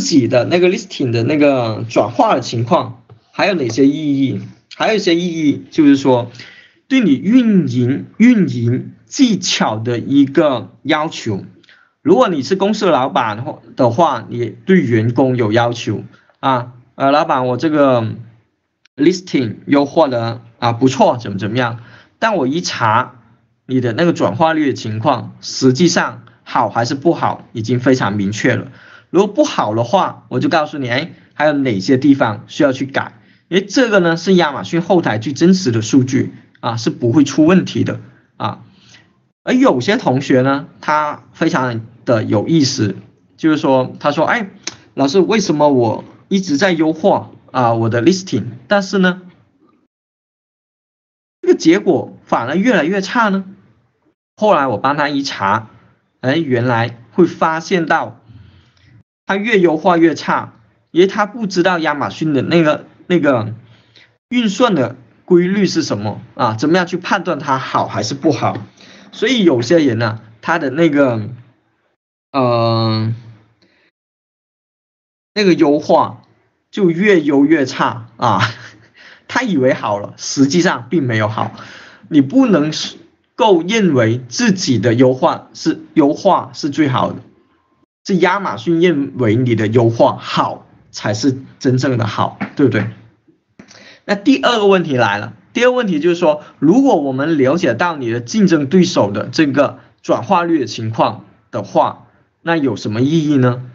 己的那个 listing 的那个转化的情况，还有哪些意义？还有一些意义就是说，对你运营技巧的一个要求。如果你是公司老板的话，你对员工有要求啊，老板，我这个 listing 又获得啊不错，怎么样？但我一查你的那个转化率的情况，实际上好还是不好已经非常明确了。如果不好的话，我就告诉你，还有哪些地方需要去改。因为这个呢是亚马逊后台最真实的数据啊，是不会出问题的啊。而有些同学呢，他非常的有意思，就是说他说，老师，为什么我一直在优化啊我的 listing， 但是呢这个结果反而越来越差呢？后来我帮他一查，原来会发现到他越优化越差，因为他不知道亚马逊的那个运算的规律是什么啊？怎么样去判断它好还是不好？所以有些人呢，他的那个优化就越优越差啊，他以为好了，实际上并没有好。你不能够认为自己的优化是最好的，是亚马逊认为你的优化好才是真正的好，对不对？那第二个问题来了，第二个问题就是说，如果我们了解到你的竞争对手的这个转化率的情况的话，那有什么意义呢？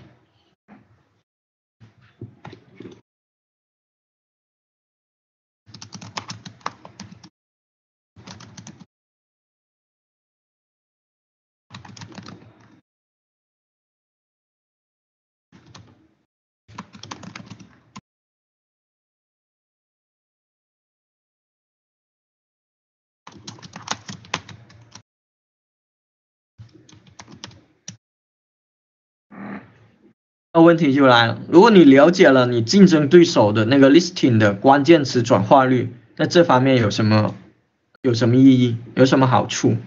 那问题就来了，如果你了解了你竞争对手的那个 listing 的关键词转化率，那这方面有什么意义，有什么好处？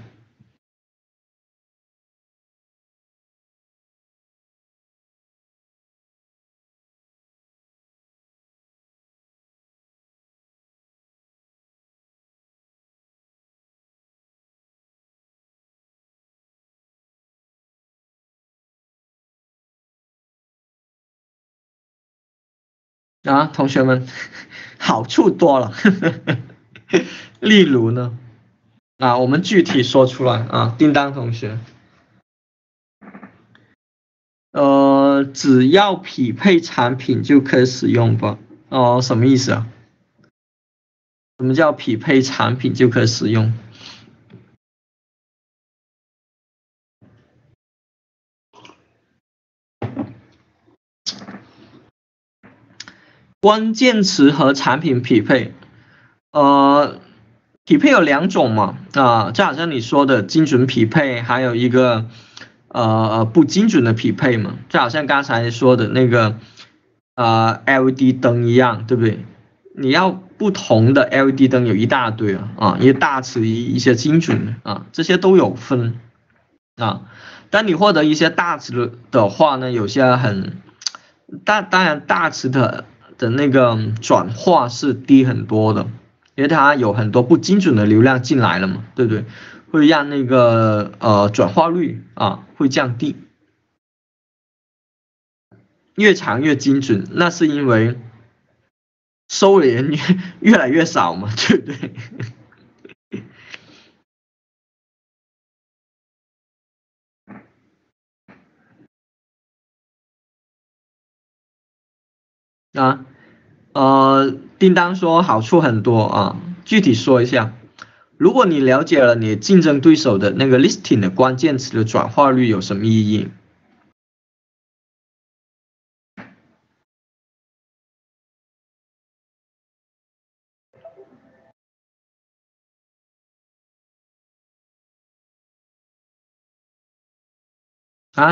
啊，同学们，好处多了。例如呢，我们具体说出来啊，叮当同学，只要匹配产品就可以使用吧？哦，什么意思啊？什么叫匹配产品就可以使用？关键词和产品匹配，匹配有两种嘛，就好像你说的精准匹配，还有一个不精准的匹配嘛，就好像刚才说的那个LED 灯一样，对不对？你要不同的 LED 灯有一大堆啊，一些大尺一些精准的啊，这些都有分啊。当你获得一些大尺的话呢，有些很当然大尺的那个转化是低很多的，因为它有很多不精准的流量进来了嘛，对不对？会让那个转化率会降低。越长越精准，那是因为收的人越来越少嘛，对不对？叮当说好处很多啊，具体说一下，如果你了解了你竞争对手的那个 listing 的关键词的转化率有什么意义？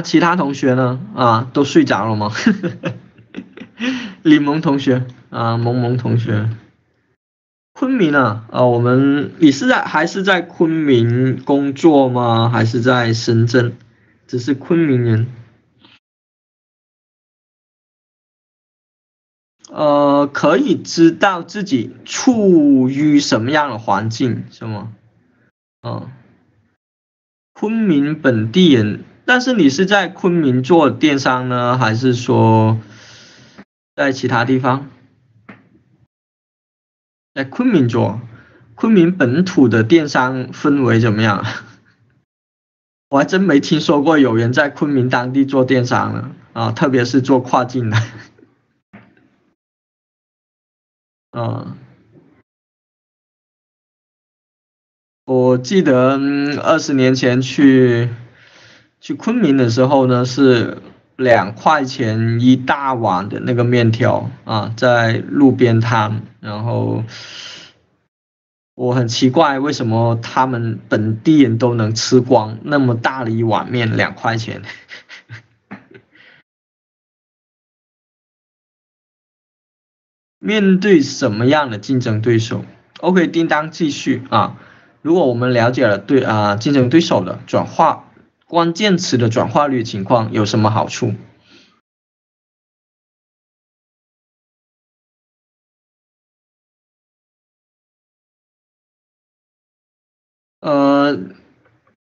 其他同学呢？都睡着了吗？李萌同学萌同学，昆明你是还是在昆明工作吗？还是在深圳？只是昆明人。可以知道自己处于什么样的环境是吗？昆明本地人，但是你是在昆明做电商呢，还是说在其他地方？在昆明做，昆明本土的电商氛围怎么样？我还真没听说过有人在昆明当地做电商了啊，特别是做跨境的。啊，我记得20年前去昆明的时候呢，是2块钱一大碗的那个面条啊，在路边摊，然后。我很奇怪，为什么他们本地人都能吃光那么大的一碗面，2块钱。面对什么样的竞争对手 ？OK， 叮当继续啊。如果我们了解了竞争对手的转化关键词的转化率情况，有什么好处？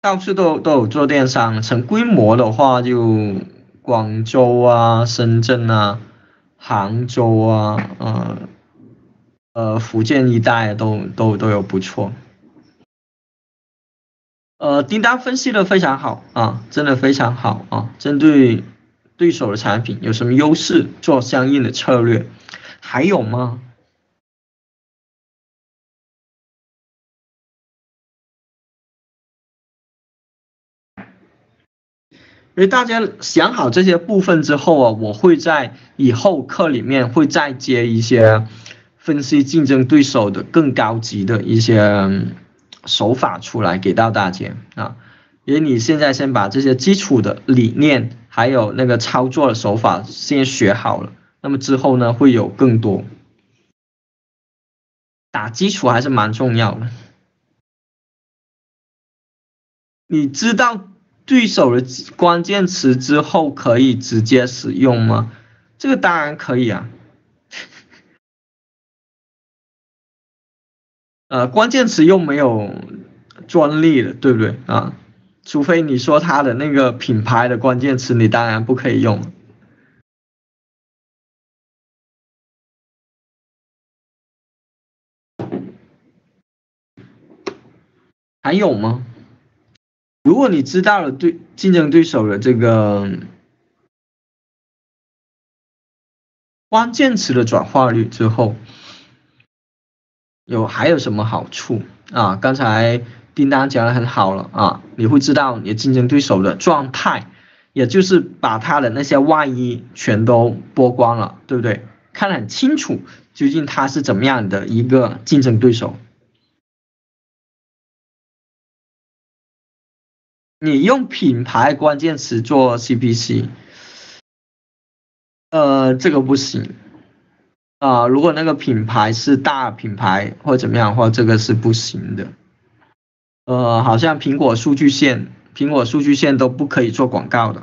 到处都有做电商，成规模的话就广州啊、深圳啊、杭州啊、福建一带都有不错。叮当分析的非常好啊，真的非常好啊，针对对手的产品有什么优势，做相应的策略，还有吗？所以大家想好这些部分之后啊，我会在以后课里面会再接一些分析竞争对手的更高级的一些手法出来给到大家啊。因为你现在先把这些基础的理念还有那个操作的手法先学好了，那么之后呢会有更多。打基础还是蛮重要的。你知道对手的关键词之后可以直接使用吗？这个当然可以啊。关键词又没有专利的，对不对啊？除非你说它的那个品牌的关键词，你当然不可以用。还有吗？如果你知道了竞争对手的这个关键词的转化率之后，还有什么好处啊？刚才叮当讲的很好了啊，你会知道你竞争对手的状态，也就是把他的那些外衣全都剥光了，对不对？看得很清楚，究竟他是怎么样的一个竞争对手。你用品牌关键词做 CPC， 这个不行啊，如果那个品牌是大品牌或怎么样的话，这个是不行的。好像苹果数据线都不可以做广告的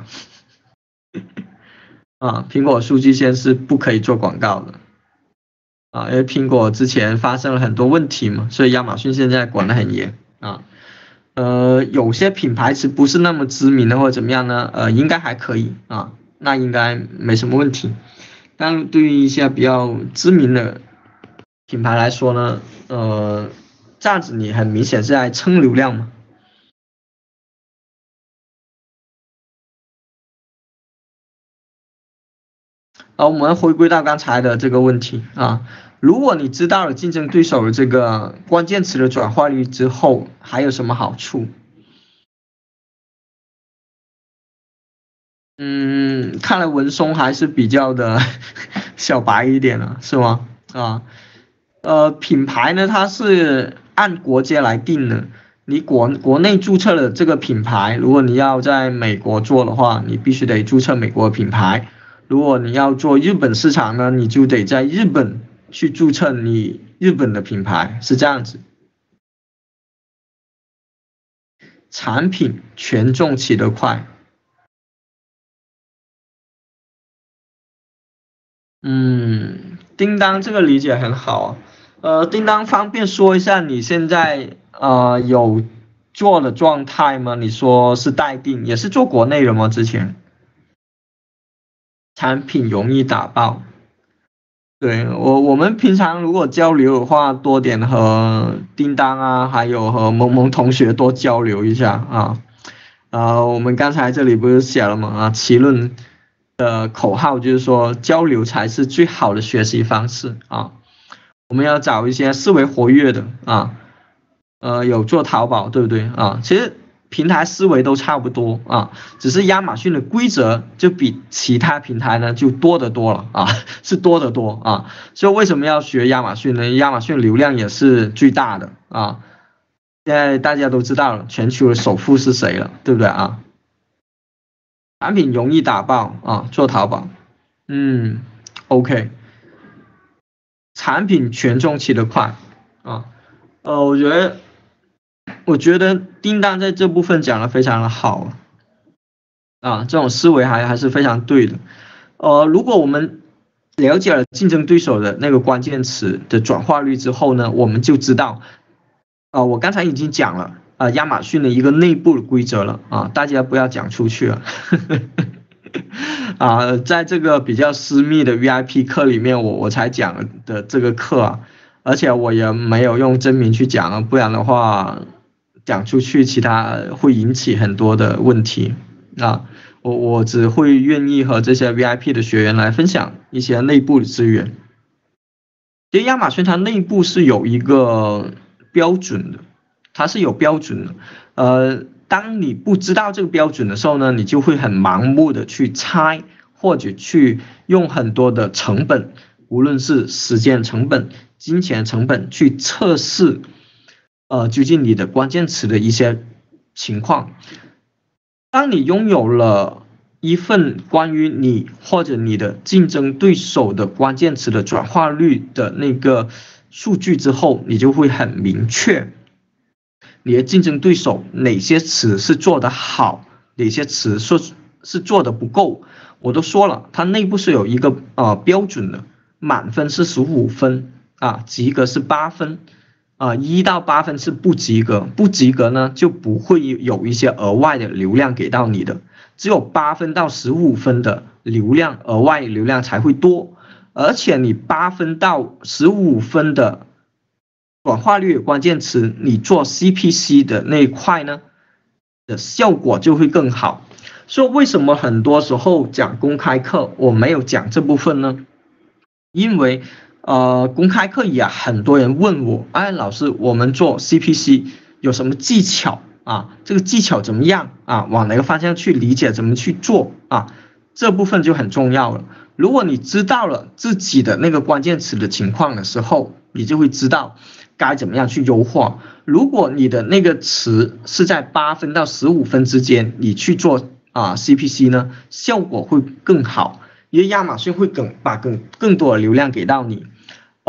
啊，苹果数据线是不可以做广告的啊，因为苹果之前发生了很多问题嘛，所以亚马逊现在管得很严啊。有些品牌是不是那么知名的或者怎么样呢？应该还可以啊，那应该没什么问题。但对于一些比较知名的品牌来说呢，这样子你很明显是在蹭流量嘛。好，我们回归到刚才的这个问题啊。如果你知道了竞争对手的这个关键词的转化率之后，还有什么好处？看来文松还是比较的小白一点了，是吗？啊，品牌呢，它是按国家来定的。你国内注册的这个品牌，如果你要在美国做的话，你必须得注册美国品牌；如果你要做日本市场呢，你就得在日本。去注册你日本的品牌，是这样子。产品权重起得快，叮当这个理解很好啊。叮当方便说一下你现在有做的状态吗？你说是代订，也是做国内的吗？之前产品容易打爆。对，我们平常如果交流的话，多点和叮当啊，还有和萌萌同学多交流一下啊。我们刚才这里不是写了吗？啊，奇论的口号就是说，交流才是最好的学习方式啊。我们要找一些思维活跃的啊，有做淘宝对不对啊？其实平台思维都差不多啊，只是亚马逊的规则就比其他平台呢就多得多了啊，是多得多啊。所以为什么要学亚马逊呢？亚马逊流量也是最大的啊，现在大家都知道了全球的首富是谁了，对不对啊？产品容易打爆啊，做淘宝，OK， 产品权重起得快啊，我觉得叮当在这部分讲的非常的好啊，这种思维还是非常对的。如果我们了解了竞争对手的那个关键词的转化率之后呢，我们就知道，我刚才已经讲了啊，亚马逊的一个内部的规则了啊，大家不要讲出去了。啊，在这个比较私密的 VIP 课里面，我才讲的这个课啊，而且我也没有用真名去讲啊，不然的话。讲出去，其他会引起很多的问题啊！我只会愿意和这些 VIP 的学员来分享一些内部的资源。其实亚马逊它内部是有一个标准的，它是有标准的。当你不知道这个标准的时候呢，你就会很盲目的去猜，或者去用很多的成本，无论是时间成本、金钱成本去测试。究竟你的关键词的一些情况，当你拥有了一份关于你或者你的竞争对手的关键词的转化率的那个数据之后，你就会很明确你的竞争对手哪些词是做得好，哪些词是做得不够。我都说了，它内部是有一个标准的，满分是15分啊，及格是8分。啊，1到8分是不及格，不及格呢就不会有一些额外的流量给到你的，只有8分到15分的流量，额外流量才会多，而且你8分到15分的转化率关键词，你做 CPC 的那一块呢的效果就会更好。所以为什么很多时候讲公开课我没有讲这部分呢？因为公开课也很多人问我，哎，老师，我们做 CPC 有什么技巧啊？这个技巧怎么样啊？往哪个方向去理解？怎么去做啊？这部分就很重要了。如果你知道了自己的那个关键词的情况的时候，你就会知道该怎么样去优化。如果你的那个词是在8分到15分之间，你去做CPC 呢，效果会更好，因为亚马逊会把更多的流量给到你。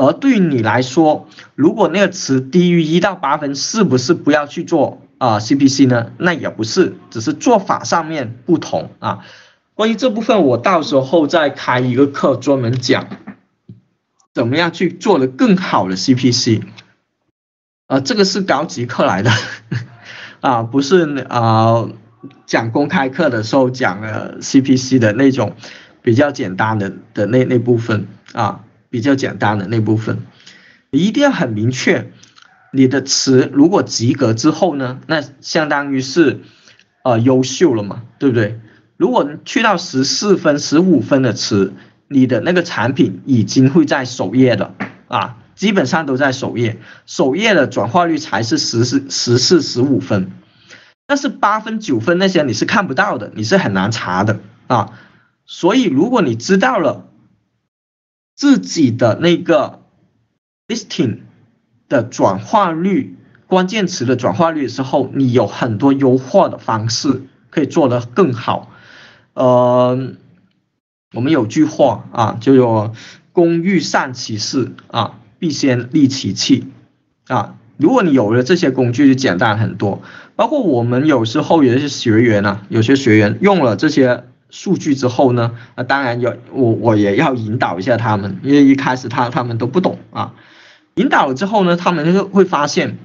而对于你来说，如果那个词低于1到8分，是不是不要去做CPC 呢？那也不是，只是做法上面不同啊。关于这部分，我到时候再开一个课专门讲怎么样去做的更好的 CPC。这个是高级课来的啊，不是讲公开课的时候讲了 CPC 的那种比较简单的那部分啊。比较简单的那部分，你一定要很明确，你的词如果及格之后呢，那相当于是优秀了嘛，对不对？如果去到14分、15分的词，你的那个产品已经会在首页了啊，基本上都在首页，首页的转化率才是14、15分，但是8分、9分那些你是看不到的，你是很难查的啊。所以如果你知道了自己的那个 listing 的转化率，关键词的转化率之后，你有很多优化的方式可以做得更好。我们有句话啊，就有工欲善其事啊，必先利其器啊。如果你有了这些工具，就简单很多。包括我们有时候有些学员啊，有些学员用了这些数据之后呢，当然我也要引导一下他们，因为一开始他们都不懂啊。引导了之后呢，他们就会发现，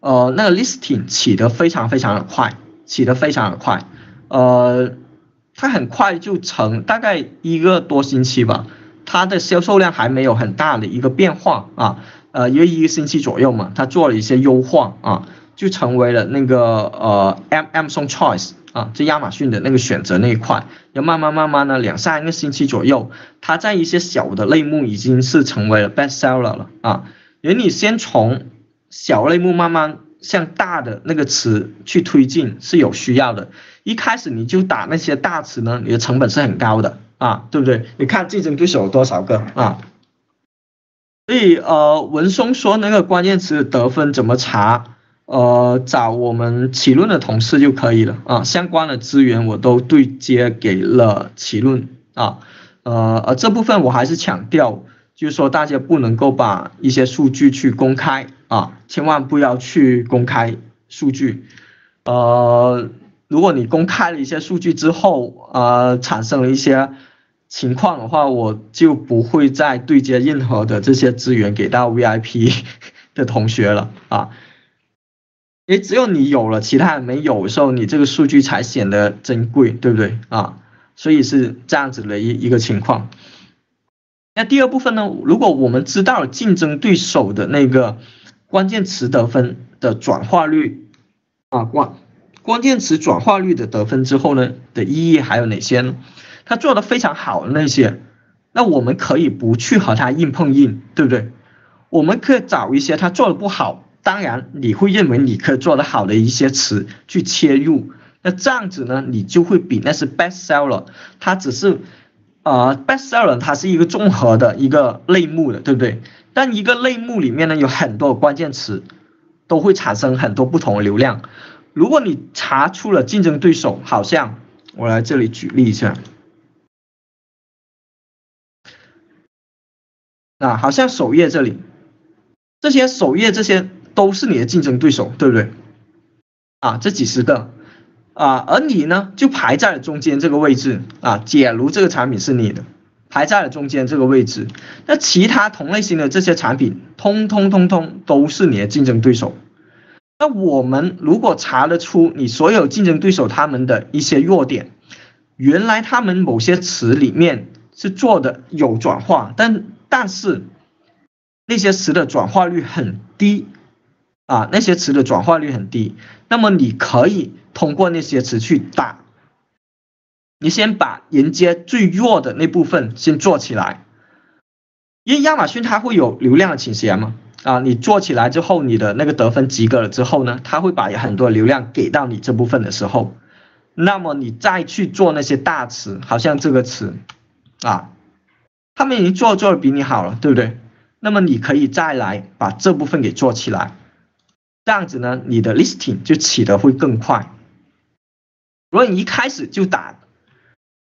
那个 listing 起得非常非常的快，它很快就成，大概1个多星期吧，它的销售量还没有很大的一个变化啊，因为一个星期左右嘛，它做了一些优化啊，就成为了那个Amazon Choice 啊，就亚马逊的那个选择那一块，要慢慢呢2-3个星期左右，它在一些小的类目已经是成为了 bestseller 了啊，因为你先从小类目慢慢向大的那个词去推进是有需要的，一开始你就打那些大词呢，你的成本是很高的啊，对不对？你看竞争对手有多少个啊？所以文松说那个关键词得分怎么查？找我们启论的同事就可以了啊，相关的资源我都对接给了启论啊，这部分我还是强调，就是说大家不能够把一些数据去公开啊，千万不要去公开数据，如果你公开了一些数据之后，产生了一些情况的话，我就不会再对接任何的这些资源给到 VIP 的同学了啊。也只有你有了，其他人没有的时候，你这个数据才显得珍贵，对不对啊？所以是这样子的一个情况。那第二部分呢，如果我们知道竞争对手的那个关键词得分的转化率啊，关键词转化率的得分之后呢的意义还有哪些呢？他做的非常好的那些，那我们可以不去和他硬碰硬，对不对？我们可以找一些他做的不好，当然你会认为你可以做得好的一些词去切入，那这样子呢，你就会比那是 bestseller， 它只是bestseller 它是一个综合的一个类目的，对不对？但一个类目里面呢有很多关键词，都会产生很多不同的流量。如果你查出了竞争对手，好像我来这里举例一下，那好像首页这里，这些首页这些都是你的竞争对手，对不对？啊，这几十个啊，而你呢就排在了中间这个位置啊。假如这个产品是你的，排在了中间这个位置，那其他同类型的这些产品，通通都是你的竞争对手。那我们如果查得出你所有竞争对手他们的一些弱点，原来他们某些词里面是做的有转化，但是那些词的转化率很低啊，那些词的转化率很低，那么你可以通过那些词去打，你先把人家最弱的那部分先做起来，因为亚马逊它会有流量的倾斜嘛。啊，你做起来之后，你的那个得分及格了之后呢，他会把很多流量给到你这部分的时候，那么你再去做那些大词，好像这个词啊，他们已经做的比你好了，对不对？那么你可以再来把这部分给做起来，这样子呢，你的 listing 就起得会更快。如果你一开始就打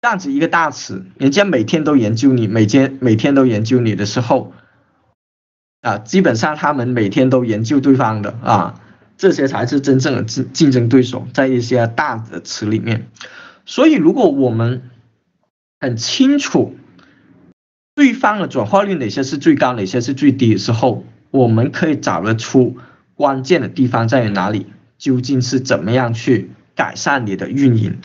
这样子一个大词，人家每天都研究你，每天都研究你的时候。啊，基本上他们每天都研究对方的啊，这些才是真正的竞争对手，在一些大的词里面。所以，如果我们很清楚对方的转化率哪些是最高，哪些是最低的时候，我们可以找得出关键的地方在于哪里，究竟是怎么样去改善你的运营。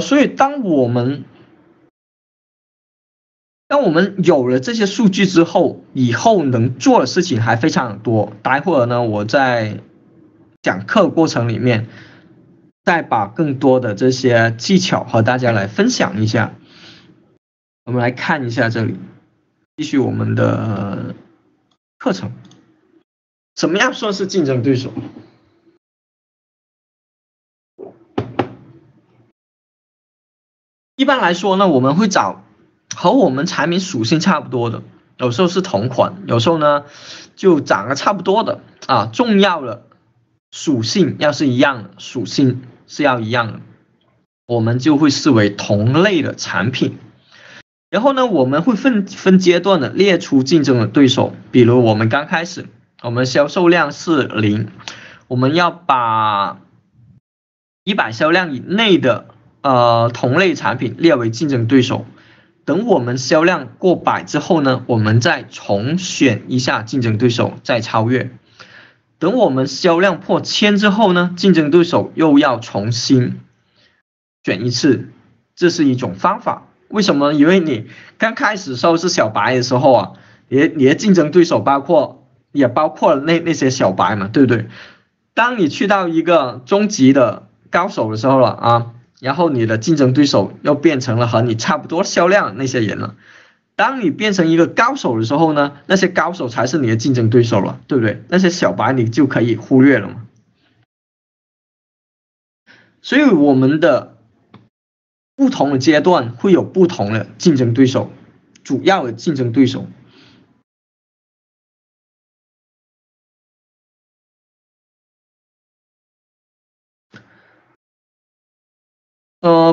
所以当我们有了这些数据之后，以后能做的事情还非常多。待会儿呢，我在讲课过程里面，再把更多的这些技巧和大家来分享一下。我们来看一下这里，继续我们的课程，怎么样算是竞争对手？一般来说呢，我们会找和我们产品属性差不多的，有时候是同款，有时候呢就长得差不多的啊。重要的属性要是一样的，属性是要一样的，我们就会视为同类的产品。然后呢，我们会分阶段的列出竞争的对手，比如我们刚开始，我们销售量是0，我们要把100销量以内的。同类产品列为竞争对手，等我们销量过100之后呢，我们再重选一下竞争对手，再超越。等我们销量破千之后呢，竞争对手又要重新选一次，这是一种方法。为什么？因为你刚开始时候是小白的时候啊，你的竞争对手包括那些小白嘛，对不对？当你去到一个中级的高手的时候了啊，然后你的竞争对手又变成了和你差不多销量那些人了。当你变成一个高手的时候呢，那些高手才是你的竞争对手了，对不对？那些小白你就可以忽略了嘛。所以我们的不同的阶段会有不同的竞争对手，主要的竞争对手。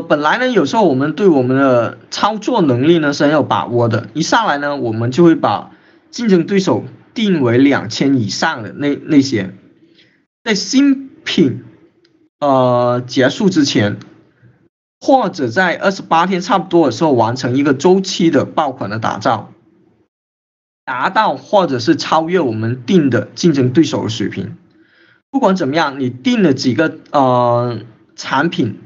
本来呢，有时候我们对我们的操作能力呢是很有把握的。一上来呢，我们就会把竞争对手定为2000以上的那些。在新品结束之前，或者在28天差不多的时候完成一个周期的爆款的打造，达到或者是超越我们定的竞争对手的水平。不管怎么样，你定了几个产品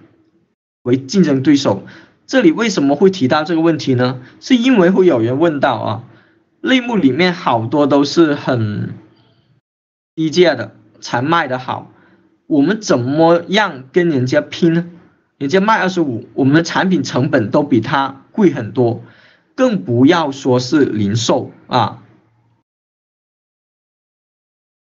为竞争对手，这里为什么会提到这个问题呢？是因为会有人问到啊，类目里面好多都是很低价的才卖得好，我们怎么样跟人家拼呢？人家卖25，我们的产品成本都比他贵很多，更不要说是零售啊。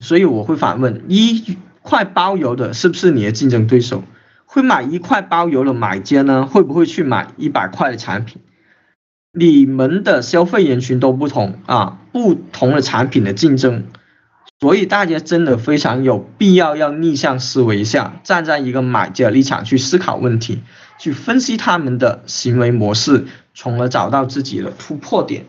所以我会反问，1块包邮的是不是你的竞争对手？会买1块包邮的买家呢，会不会去买100块的产品？你们的消费人群都不同啊，不同的产品的竞争，所以大家真的非常有必要要逆向思维一下，站在一个买家的立场去思考问题，去分析他们的行为模式，从而找到自己的突破点。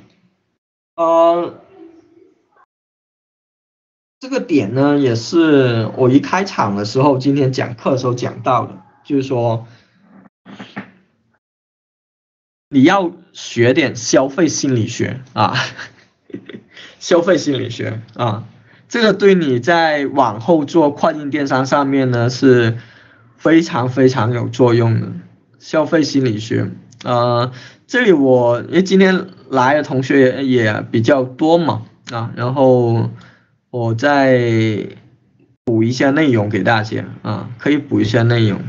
这个点呢，也是我一开场的时候，今天讲课的时候讲到的。就是说，你要学点消费心理学啊，消费心理学啊，这个对你在往后做跨境电商上面呢是非常非常有作用的。消费心理学，这里我因为今天来的同学也比较多嘛啊，然后我再补一下内容给大家啊，可以补一下内容。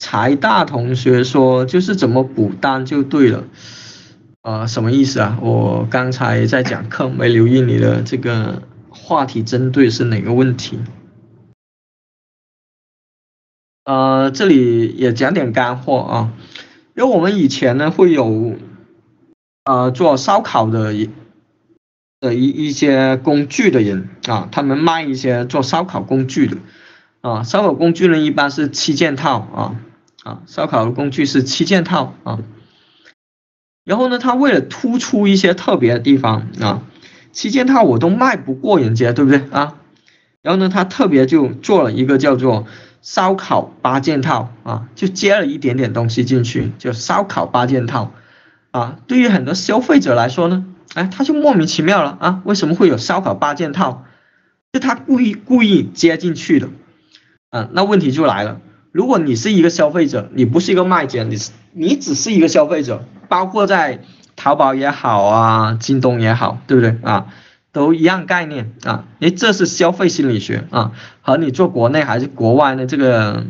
财大同学说就是怎么补单就对了，什么意思啊？我刚才在讲课没留意你的这个话题针对是哪个问题？这里也讲点干货啊，因为我们以前呢会有做烧烤的一些工具的人啊，他们卖一些做烧烤工具的。啊，烧烤工具呢一般是7件套啊，烧烤的工具是7件套啊。然后呢，他为了突出一些特别的地方啊，7件套我都卖不过人家，对不对啊？然后呢，他特别就做了一个叫做烧烤8件套啊，就接了一点点东西进去，就烧烤8件套啊。对于很多消费者来说呢，哎，他就莫名其妙了啊，为什么会有烧烤8件套？就他故意接进去的。啊，那问题就来了。如果你是一个消费者，你不是一个卖家，你只是一个消费者，包括在淘宝也好啊，京东也好，对不对啊？都一样概念啊。这是消费心理学啊，和你做国内还是国外呢，这个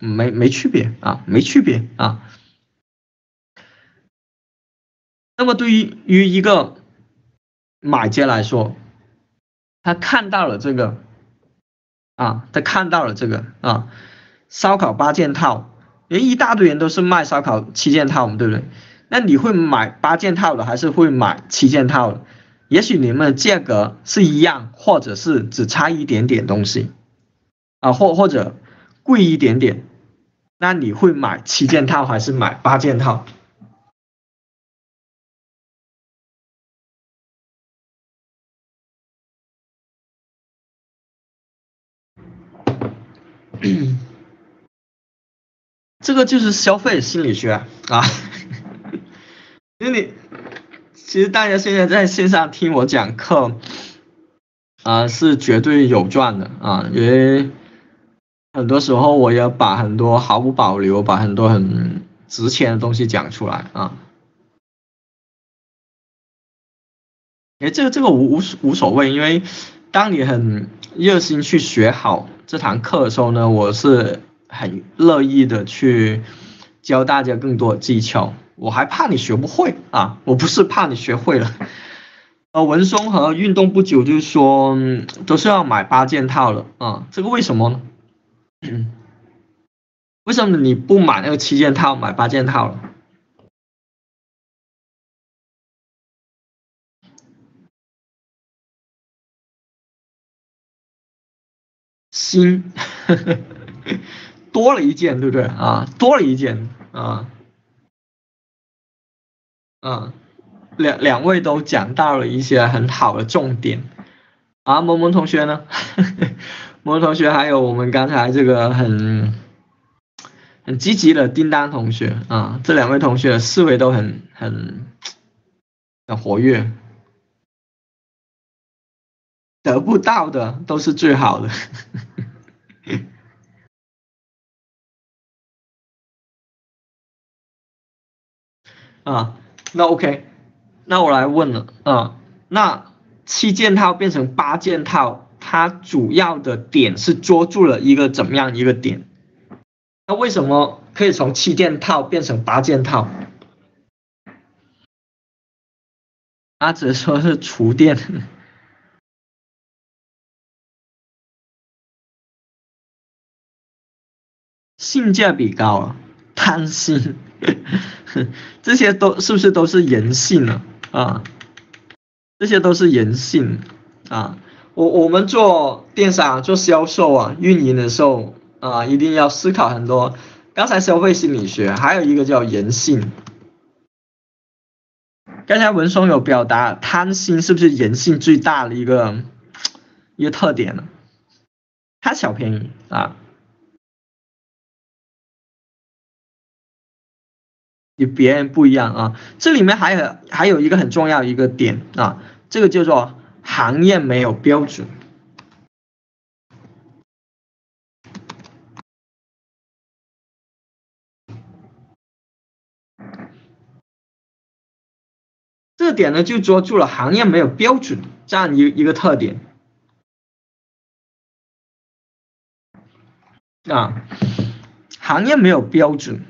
没区别啊，没区别啊。那么对于一个买家来说，他看到了这个。啊，他看到了这个啊，烧烤8件套，因为一大堆人都是卖烧烤7件套嘛，对不对？那你会买8件套的，还是会买7件套的？也许你们的价格是一样，或者是只差一点点东西，啊，或者贵一点点，那你会买7件套还是买8件套？这个就是消费心理学啊。因为你其实大家现在在线上听我讲课啊、是绝对有赚的啊，因为很多时候我也把很多毫无保留，把很多很值钱的东西讲出来啊。哎，这个无所谓，因为当你很热心去学好这堂课的时候呢，我是很乐意的去教大家更多的技巧。我还怕你学不会啊，我不是怕你学会了。文松和运动不久就是说都是要买8件套了啊，这个为什么呢？为什么你不买那个7件套，买8件套了？心多了一件，对不对啊？多了一件啊，嗯，两位都讲到了一些很好的重点啊。萌萌同学呢？萌萌同学还有我们刚才这个很积极的叮当同学啊，这两位同学的思维都很活跃。得不到的都是最好的。啊，那 OK， 那我来问了啊，那7件套变成8件套，它主要的点是捉住了一个怎么样一个点？那为什么可以从7件套变成8件套？阿哲说是厨电。性价比高啊，贪心，这些都是不是都是人性啊？啊，这些都是人性啊。我们做电商、做销售啊、运营的时候啊，一定要思考很多。刚才消费心理学，还有一个叫人性。刚才文松有表达，贪心是不是人性最大的一个特点呢？贪小便宜啊。与别人不一样啊，这里面还有一个很重要的一个点啊，这个叫做行业没有标准。这点呢就捉住了行业没有标准这样一个特点啊，行业没有标准。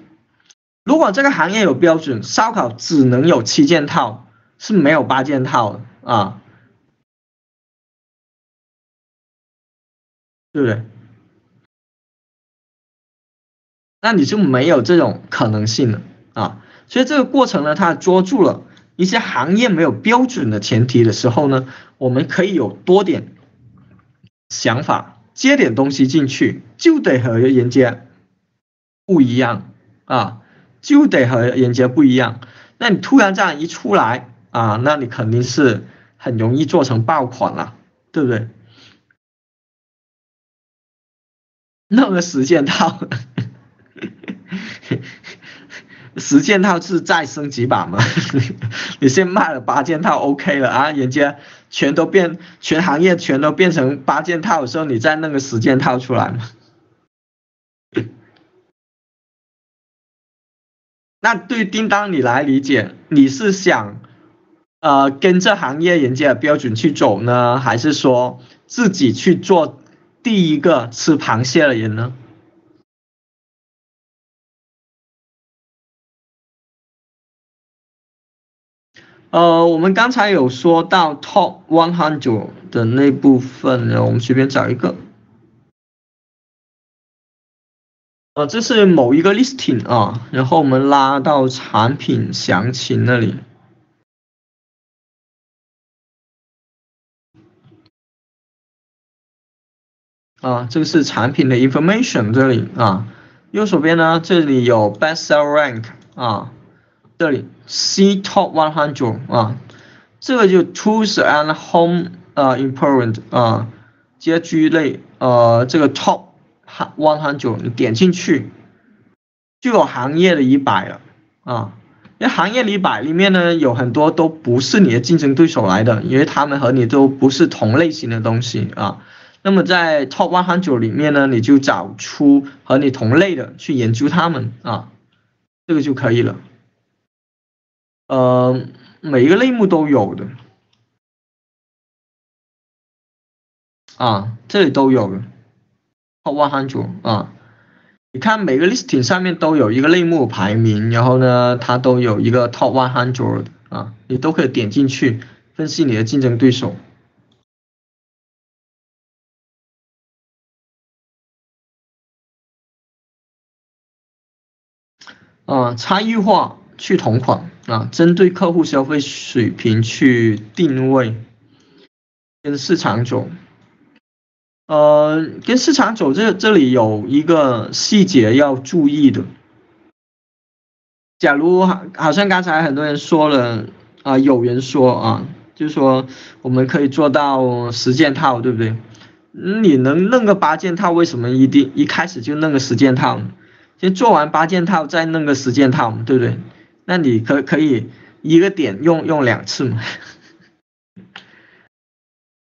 如果这个行业有标准，烧烤只能有7件套，是没有8件套的啊，对不对？那你就没有这种可能性了啊。所以这个过程呢，它捉住了一些行业没有标准的前提的时候呢，我们可以有多点想法，接点东西进去，就得和人家不一样啊。就得和人家不一样，那你突然这样一出来啊，那你肯定是很容易做成爆款了，对不对？弄个10件套，10件套是再升级版吗？你先卖了8件套 OK 了啊，人家全行业全都变成8件套的时候，你再弄个10件套出来吗？那对叮当你来理解，你是想跟这行业人家的标准去走呢，还是说自己去做第一个吃螃蟹的人呢？我们刚才有说到 Top 100的那部分，我们随便找一个。这是某一个 listing 啊，然后我们拉到产品详情那里。啊，这个是产品的 information 这里啊，右手边呢这里有 bestseller rank 啊，这里 see top 100啊，这个就 tools and home improvement 啊，家居类这个 top。100你点进去就有行业的100了啊，因为行业里100里面呢，有很多都不是你的竞争对手来的，因为他们和你都不是同类型的东西啊。那么在 Top 100里面呢，你就找出和你同类的去研究他们啊，这个就可以了。每一个类目都有的啊，这里都有的 Top 100啊。你看每个 listing 上面都有一个类目排名，然后呢，它都有一个 Top 100啊，你都可以点进去分析你的竞争对手。啊，差异化去同款啊，针对客户消费水平去定位，跟市场走。跟市场走这里有一个细节要注意的。假如好像刚才很多人说了啊、有人说啊，就是说我们可以做到10件套，对不对？你能弄个8件套，为什么一开始就弄个10件套呢？先做完8件套，再弄个10件套，对不对？那你可以一个点用2次嘛。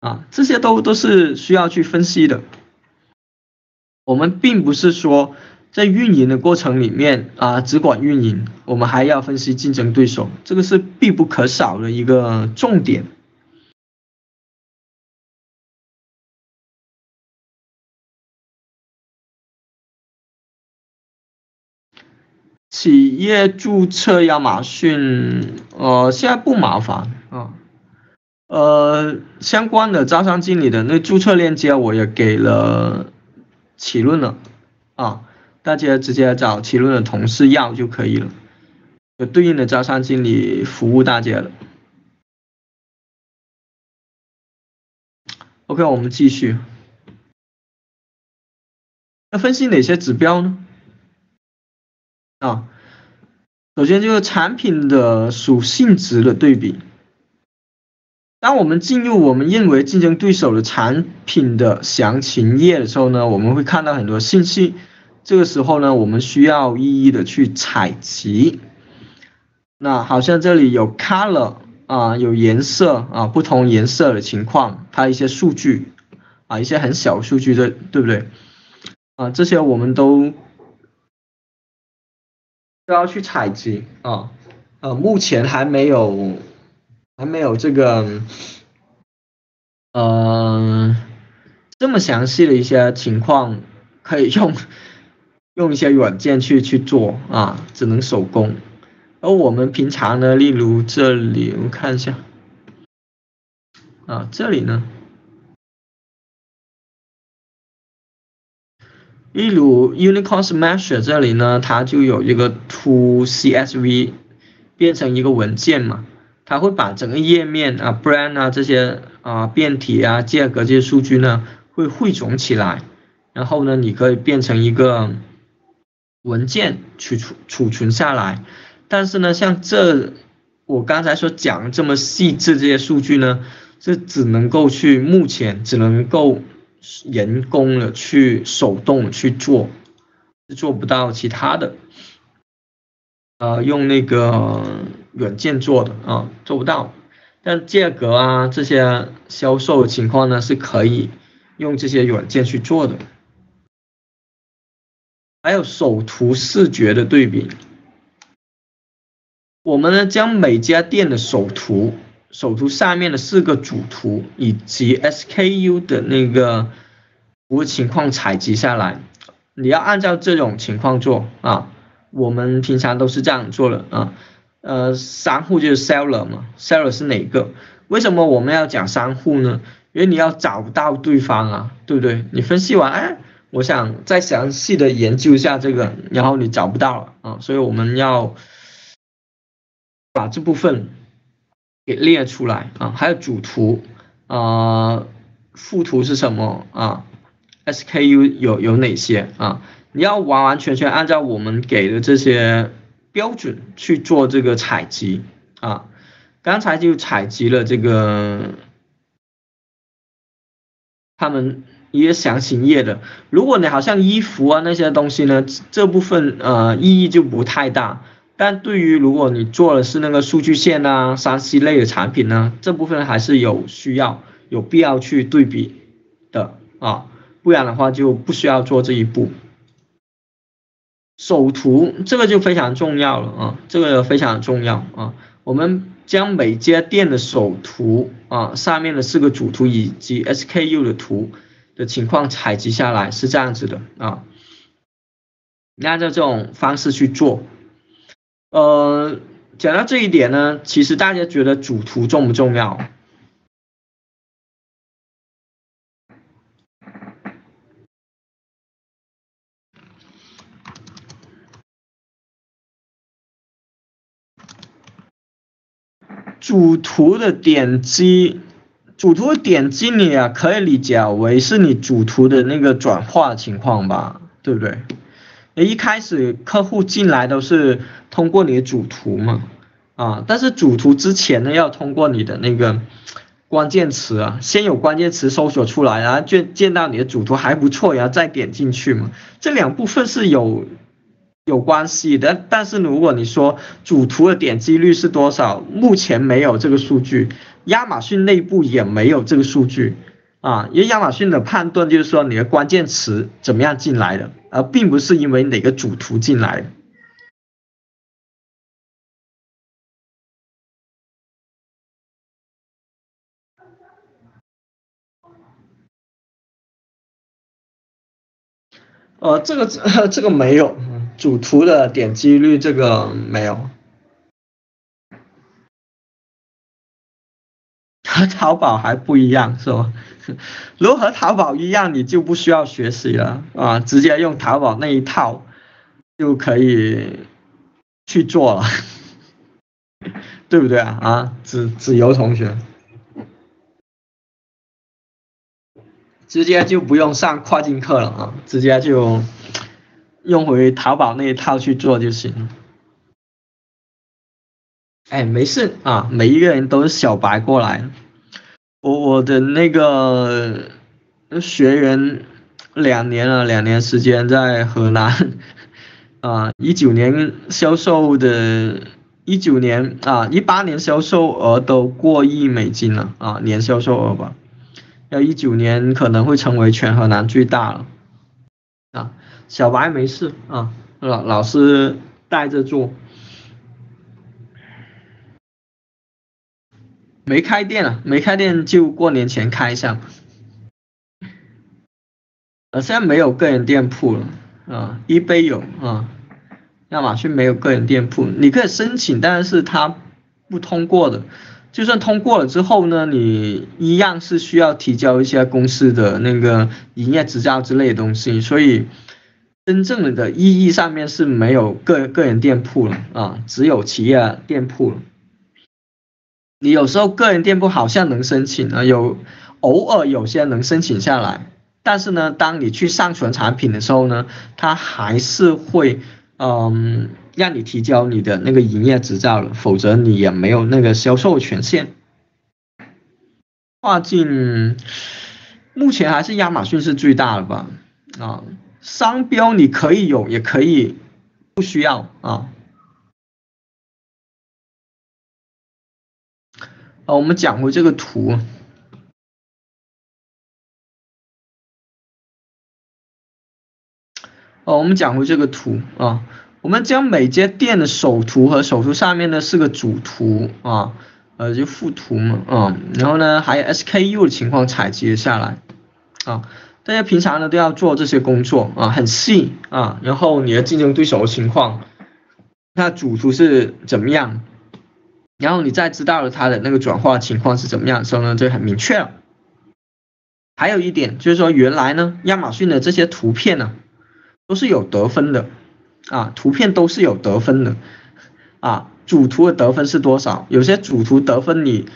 啊，这些都是需要去分析的。我们并不是说在运营的过程里面啊，只管运营，我们还要分析竞争对手，这个是必不可少的一个重点。企业注册亚马逊，现在不麻烦啊。相关的招商经理的那注册链接我也给了启论了啊，大家直接找启论的同事要就可以了，有对应的招商经理服务大家了。OK， 我们继续。那分析哪些指标呢？啊，首先就是产品的属性值的对比。当我们进入我们认为竞争对手的产品的详情页的时候呢，我们会看到很多信息，这个时候呢，我们需要一一的去采集。那好像这里有 color 啊，有颜色啊，不同颜色的情况，它一些数据啊，一些很小数据的，对不对？啊，这些我们都要去采集啊，目前还没有这个，这么详细的一些情况可以用一些软件去做啊，只能手工。而我们平常呢，例如这里我看一下，啊，这里呢，例如 Unicorn Smash 这里呢，它就有一个 to CSV 变成一个文件嘛。它会把整个页面啊、brand 啊这些啊、变体啊、价格这些数据呢，会汇总起来，然后呢，你可以变成一个文件去储存下来。但是呢，像这我刚才所讲这么细致这些数据呢，这目前只能够人工的去手动去做，是做不到其他的。用那个软件做的啊，做不到。但价格啊这些销售的情况呢，是可以用这些软件去做的。还有首图视觉的对比，我们呢将每家店的首图下面的4个主图以及 SKU 的那个服务情况采集下来，你要按照这种情况做啊。我们平常都是这样做的啊，商户就是 seller 嘛 ，seller 是哪个？为什么我们要讲商户呢？因为你要找到对方啊，对不对？你分析完，哎，我想再详细的研究一下这个，然后你找不到了啊，所以我们要把这部分给列出来啊。还有主图啊，副图是什么啊 ？SKU 有哪些啊？你要完全按照我们给的这些标准去做这个采集啊，刚才就采集了这个他们一个详情页的。如果你好像衣服啊那些东西呢，这部分意义就不太大。但对于如果你做的是那个数据线啊、3C 类的产品呢，这部分还是有需要、有必要去对比的啊，不然的话就不需要做这一步。首图这个就非常重要了啊，这个非常重要啊。我们将每家店的首图啊上面的4个主图以及 SKU 的图的情况采集下来，是这样子的啊。按照这种方式去做。讲到这一点呢，其实大家觉得主图重不重要？主图的点击你啊可以理解为是你主图的那个转化情况吧，对不对？一开始客户进来都是通过你的主图嘛，啊，但是主图之前呢要通过你的那个关键词啊，先有关键词搜索出来，然后见到你的主图还不错，然后再点进去嘛，这两部分是有关系的，但是如果你说主图的点击率是多少，目前没有这个数据，亚马逊内部也没有这个数据啊，因为亚马逊的判断就是说你的关键词怎么样进来的，而并不是因为哪个主图进来的。这个没有。主图的点击率这个没有。和淘宝还不一样是吧？如果和淘宝一样你就不需要学习了啊，直接用淘宝那一套就可以去做了，对不对啊？啊，子由同学直接就不用上跨境课了啊，直接就用回淘宝那一套去做就行。哎，没事啊，每一个人都是小白过来。我的那个学员2年时间在河南啊，18年销售额都过1亿美金了啊，年销售额吧，要19年可能会成为全河南最大了啊。小白没事啊，老师带着做。没开店了，没开店就过年前开一下吧。现在没有个人店铺了啊，eBay有啊，亚马逊没有个人店铺，你可以申请，但是它不通过的。就算通过了之后呢，你一样是需要提交一些公司的那个营业执照之类的东西，所以真正的意义上面是没有个人店铺了啊，只有企业店铺了。你有时候个人店铺好像能申请啊，偶尔有些能申请下来，但是呢，当你去上传产品的时候呢，它还是会让你提交你的那个营业执照了，否则你也没有那个销售权限。跨境目前还是亚马逊是最大的吧？啊，商标你可以有，也可以不需要啊。我们讲回这个图。我们将每家店的首图和首图上面的4个主图啊，就副图嘛啊，然后呢还有 SKU 的情况采集下来啊，大家平常呢都要做这些工作啊，很细啊，然后你的竞争对手的情况，那主图是怎么样，然后你再知道了它的那个转化情况是怎么样的时候呢，就很明确了。还有一点就是说，原来呢亚马逊的这些图片呢都是有得分的。啊，图片都是有得分的，啊，主图的得分是多少？有些主图得分你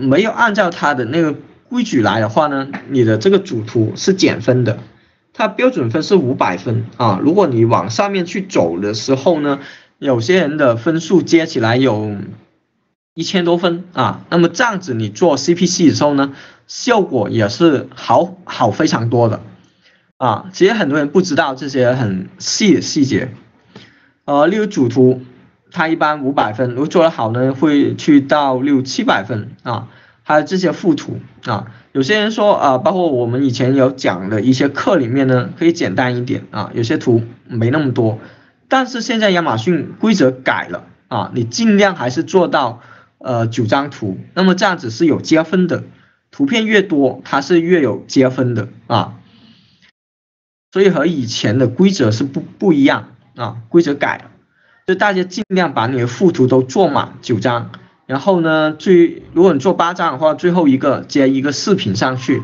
没有按照它的那个规矩来的话呢，你的这个主图是减分的，它标准分是500分啊。如果你往上面去走的时候呢，有些人的分数接起来有1000多分啊，那么这样子你做 CPC 的时候呢，效果也是好非常多的啊。其实很多人不知道这些很细的细节，例如主图，它一般500分，如果做得好呢，会去到600-700分啊。还有这些附图啊，有些人说啊，包括我们以前有讲的一些课里面呢，可以简单一点啊，有些图没那么多，但是现在亚马逊规则改了啊，你尽量还是做到9张图，那么这样子是有积分的，图片越多它是越有积分的啊，所以和以前的规则是不一样啊，规则改了，就大家尽量把你的附图都做满9张。然后呢，如果你做8张的话，最后一个接一个视频上去。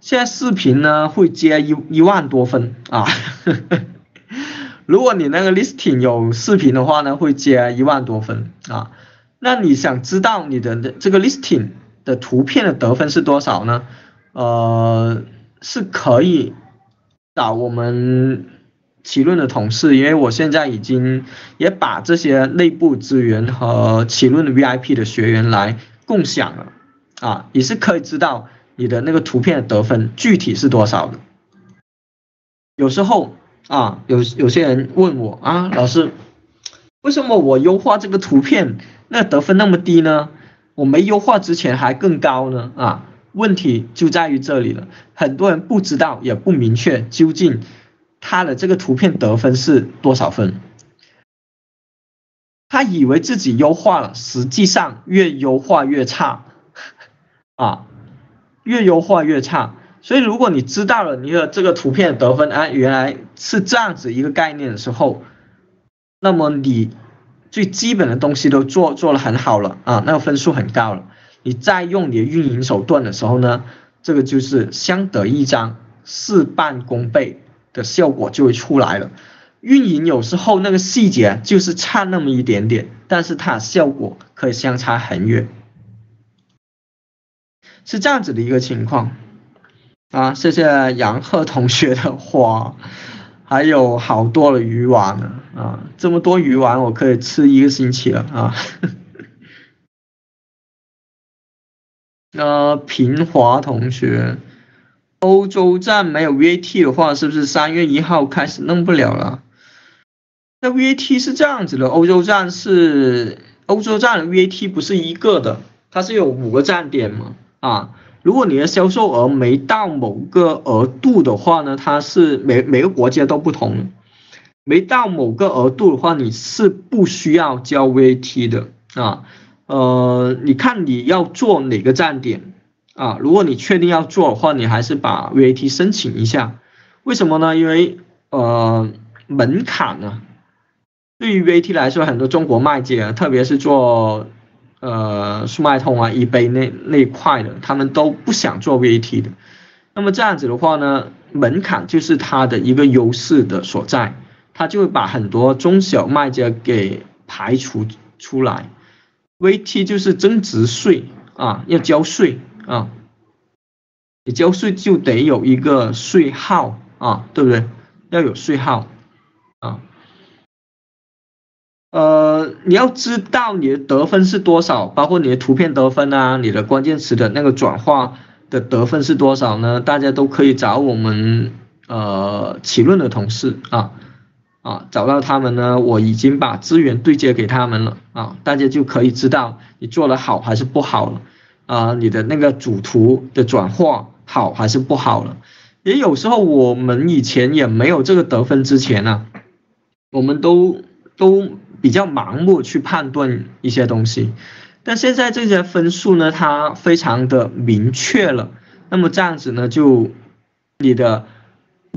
现在视频呢会接1万多分啊呵呵，如果你那个 listing 有视频的话呢，会接1万多分啊。那你想知道你的这个 listing 的图片的得分是多少呢？是可以找我们奇论的同事，因为我现在已经也把这些内部资源和奇论的 VIP 的学员来共享了啊，也是可以知道你的那个图片的得分具体是多少的。有时候啊，有些人问我啊，老师，为什么我优化这个图片那得分那么低呢？我没优化之前还更高呢啊？问题就在于这里了，很多人不知道也不明确究竟他的这个图片得分是多少分，他以为自己优化了，实际上越优化越差啊，越优化越差。所以如果你知道了你的这个图片得分啊原来是这样子一个概念的时候，那么你最基本的东西都做了很好了啊，那个分数很高了，你再用你的运营手段的时候呢，这个就是相得益彰，事半功倍的效果就会出来了。运营有时候那个细节就是差那么一点点，但是它效果可以相差很远，是这样子的一个情况啊。谢谢杨鹤同学的花，还有好多的鱼丸呢啊，这么多鱼丸我可以吃1个星期了啊。平华同学，欧洲站没有 VAT 的话，是不是3月1号开始弄不了了？那 VAT 是这样子的，欧洲站的 VAT 不是一个的，它是有5个站点嘛啊。如果你的销售额没到某个额度的话呢，它是每个国家都不同，没到某个额度的话，你是不需要交 VAT 的啊。你看你要做哪个站点？啊，如果你确定要做的话，你还是把 VAT 申请一下。为什么呢？因为门槛呢，对于 VAT 来说，很多中国卖家，特别是做速卖通啊、eBay 那一块的，他们都不想做 VAT 的。那么这样子的话呢，门槛就是它的一个优势的所在，它就会把很多中小卖家给排除出来。VAT 就是增值税啊，要交税。啊，你交税就得有一个税号啊，对不对？要有税号啊。你要知道你的得分是多少，包括你的图片得分啊，你的关键词的那个转化的得分是多少呢？大家都可以找我们奇论的同事啊，找到他们呢，我已经把资源对接给他们了啊，大家就可以知道你做得好还是不好了。你的那个主图的转化好还是不好了？也有时候我们以前也没有这个得分之前呢，我们都比较盲目去判断一些东西，但现在这些分数呢，它非常的明确了。那么这样子呢，就你的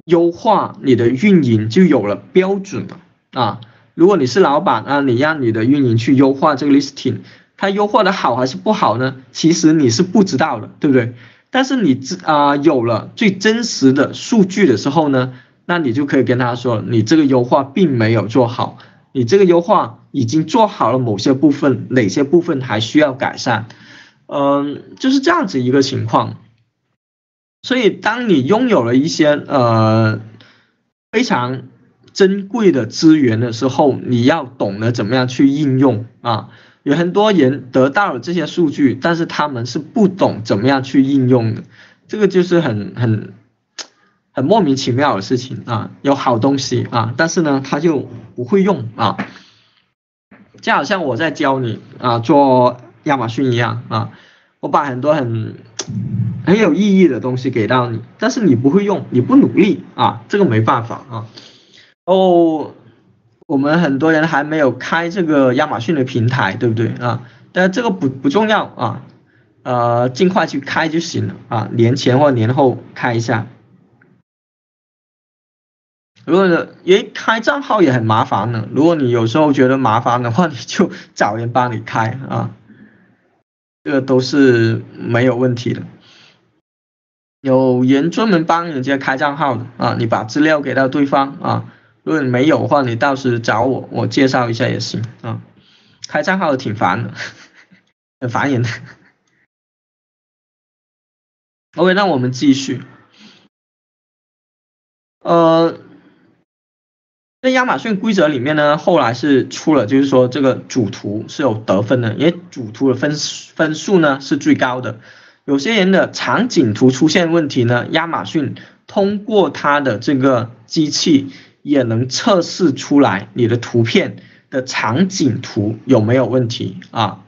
优化、你的运营就有了标准了啊。如果你是老板啊，你让你的运营去优化这个 listing。它优化的好还是不好呢？其实你是不知道的，对不对？但是你有了最真实的数据的时候呢，那你就可以跟他说，你这个优化并没有做好，你这个优化已经做好了某些部分，哪些部分还需要改善，就是这样子一个情况。所以当你拥有了一些非常珍贵的资源的时候，你要懂得怎么样去应用啊。有很多人得到了这些数据，但是他们是不懂怎么样去应用的，这个就是很莫名其妙的事情啊。有好东西啊，但是呢他就不会用啊，就好像我在教你啊做亚马逊一样啊，我把很多很有意义的东西给到你，但是你不会用，你不努力啊，这个没办法啊。哦，我们很多人还没有开这个亚马逊的平台，对不对啊？但这个不重要啊，尽快去开就行了啊，年前或年后开一下。如果也开账号也很麻烦呢，如果你有时候觉得麻烦的话，你就找人帮你开啊，这个都是没有问题的。有人专门帮人家开账号的啊，你把资料给到对方啊，如果你没有的话，你到时找我，我介绍一下也行啊。开账号挺烦的，很烦人的。OK， 那我们继续。在亚马逊规则里面呢，后来是出了，就是说这个主图是有得分的，因为主图的分数呢是最高的。有些人的场景图出现问题呢，亚马逊通过它的这个机器也能测试出来你的图片的场景图有没有问题啊。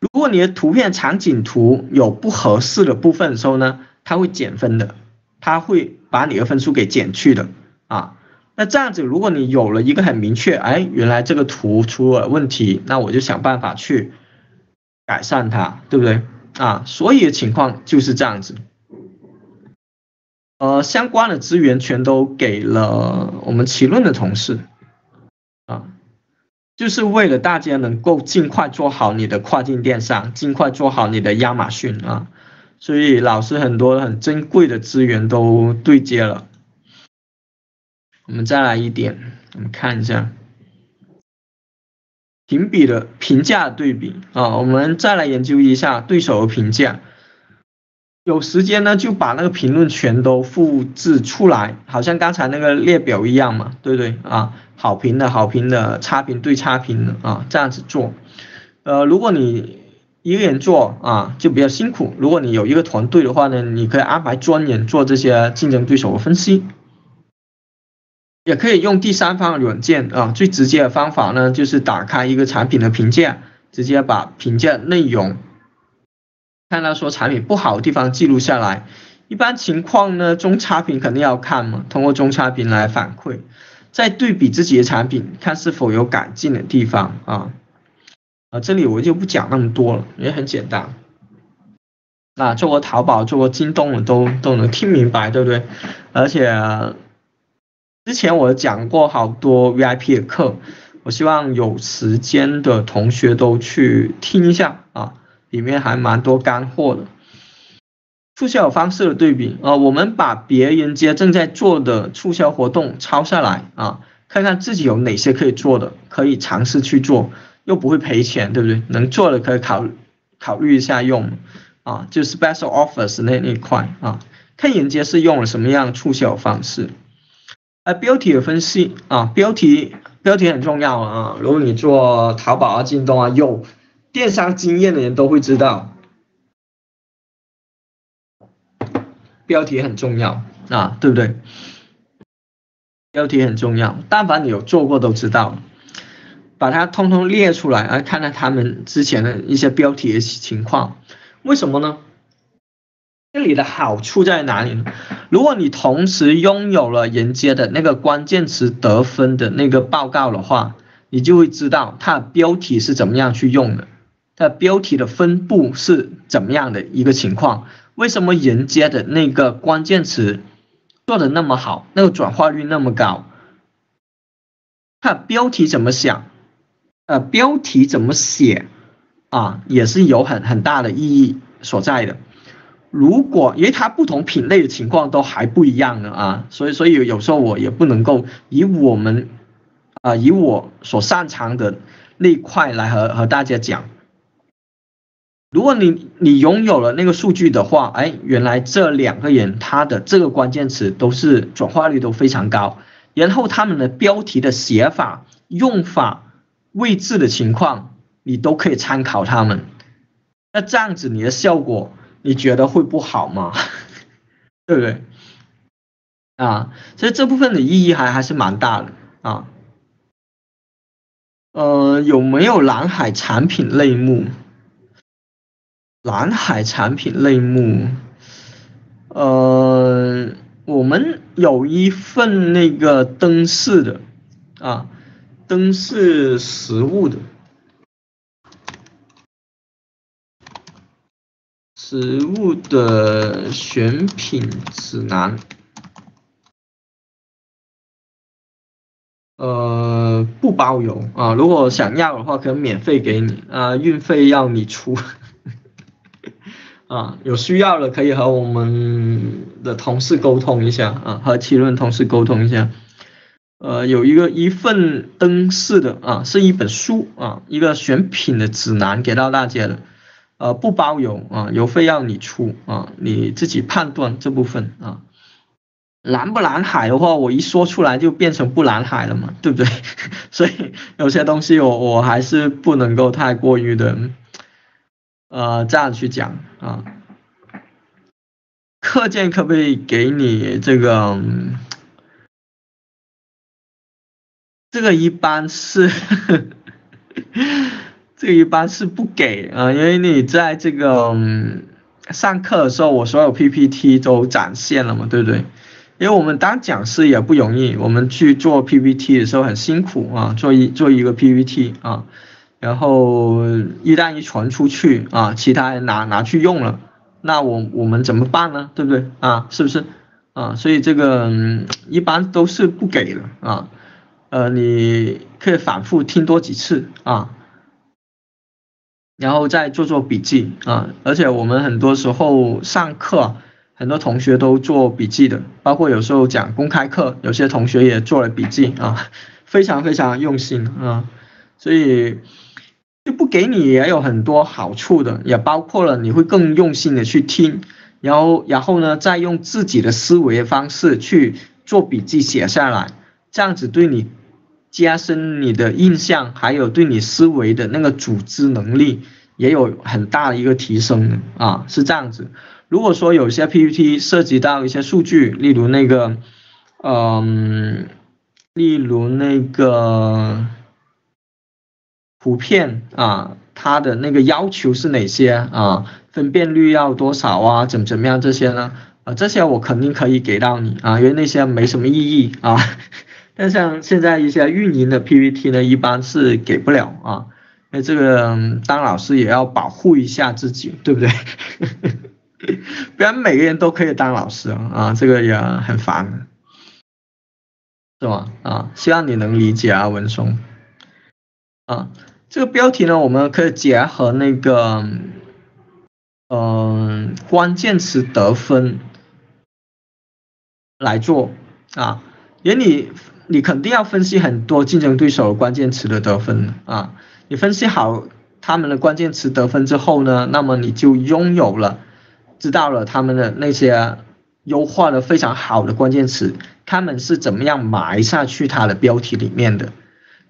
如果你的图片场景图有不合适的部分的时候呢，它会减分的，它会把你的分数给减去的啊。那这样子，如果你有了一个很明确，哎，原来这个图出了问题，那我就想办法去改善它，对不对啊？所以情况就是这样子。相关的资源全都给了我们奇论的同事啊，就是为了大家能够尽快做好你的跨境电商，尽快做好你的亚马逊啊，所以老师很多很珍贵的资源都对接了。我们再来一点，我们看一下评价对比啊，我们再来研究一下对手的评价。有时间呢就把那个评论全都复制出来，好像刚才那个列表一样嘛，对不对啊？好评的，差评对差评的啊，这样子做。如果你一个人做啊就比较辛苦，如果你有一个团队的话呢，你可以安排专人做这些竞争对手的分析。也可以用第三方软件啊，最直接的方法呢就是打开一个产品的评价，直接把评价内容看到说产品不好的地方记录下来。一般情况呢，中差评肯定要看嘛，通过中差评来反馈，再对比自己的产品看是否有改进的地方啊。这里我就不讲那么多了，也很简单。那做过淘宝做过京东的都能听明白，对不对？而且之前我讲过好多 VIP 的课，我希望有时间的同学都去听一下啊，里面还蛮多干货的。促销方式的对比啊，我们把别人家正在做的促销活动抄下来啊，看看自己有哪些可以做的，可以尝试去做，又不会赔钱，对不对？能做的可以考虑一下用啊，就 special offers 那一块啊，看人家是用了什么样的促销方式。标题的分析啊，标题很重要啊。如果你做淘宝啊、京东啊，有电商经验的人都会知道，标题很重要啊，对不对？标题很重要，但凡你有做过都知道，把它通通列出来啊，看看他们之前的一些标题的情况，为什么呢？这里的好处在哪里呢？如果你同时拥有了人家的那个关键词得分的那个报告的话，你就会知道它的标题是怎么样去用的，它的标题的分布是怎么样的一个情况，为什么人家的那个关键词做的那么好，那个转化率那么高，它的标题怎么想，标题怎么写啊，也是有很大的意义所在的。如果因为它不同品类的情况都还不一样的啊，所以有时候我也不能够以我所擅长的那一块来和大家讲。如果你拥有了那个数据的话，哎，原来这两个人他的这个关键词都是转化率都非常高，然后他们的标题的写法、用法、位置的情况你都可以参考他们。那这样子你的效果你觉得会不好吗？对不对啊？所以这部分的意义还是蛮大的啊。有没有蓝海产品类目？蓝海产品类目，我们有一份那个灯饰的啊，灯饰实物的。食物的选品指南，不包邮啊，如果想要的话可以免费给你啊，运费要你出啊，有需要的可以和我们的同事沟通一下啊，和奇论同事沟通一下。有一份灯饰的啊，是一本书啊，一个选品的指南给到大家的。不包邮啊，邮费要你出啊，你自己判断这部分啊。蓝不蓝海的话，我一说出来就变成不蓝海了嘛，对不对？所以有些东西我还是不能够太过于的这样去讲啊。课件可不可以给你这个？这个一般是这个一般是不给啊，因为你在这个上课的时候，我所有 PPT 都展现了嘛，对不对？因为我们当讲师也不容易，我们去做 PPT 的时候很辛苦啊，做一个 PPT 啊，然后一旦一传出去啊，其他人拿去用了，那我们怎么办呢？对不对啊？是不是啊？所以这个一般都是不给的啊，你可以反复听多几次啊。然后再做笔记啊，而且我们很多时候上课，很多同学都做笔记的，包括有时候讲公开课，有些同学也做了笔记啊，非常非常用心啊，所以就不给你也有很多好处的，也包括了你会更用心的去听，然后呢，再用自己的思维方式去做笔记写下来，这样子对你。加深你的印象，还有对你思维的那个组织能力也有很大的一个提升啊，是这样子。如果说有些 PPT 涉及到一些数据，例如那个，图片啊，它的那个要求是哪些啊，分辨率要多少啊，怎么样这些呢？这些我肯定可以给到你啊，因为那些没什么意义啊。但像现在一些运营的 PPT 呢，一般是给不了啊，因为这个当老师也要保护一下自己，对不对？不然每个人都可以当老师啊，这个也很烦，是吧？啊，希望你能理解啊，文松。啊，这个标题呢，我们可以结合那个，关键词得分来做啊，因为你肯定要分析很多竞争对手关键词的得分啊，你分析好他们的关键词得分之后呢，那么你就拥有了，知道了他们的那些优化的非常好的关键词，他们是怎么样埋下去它的标题里面的。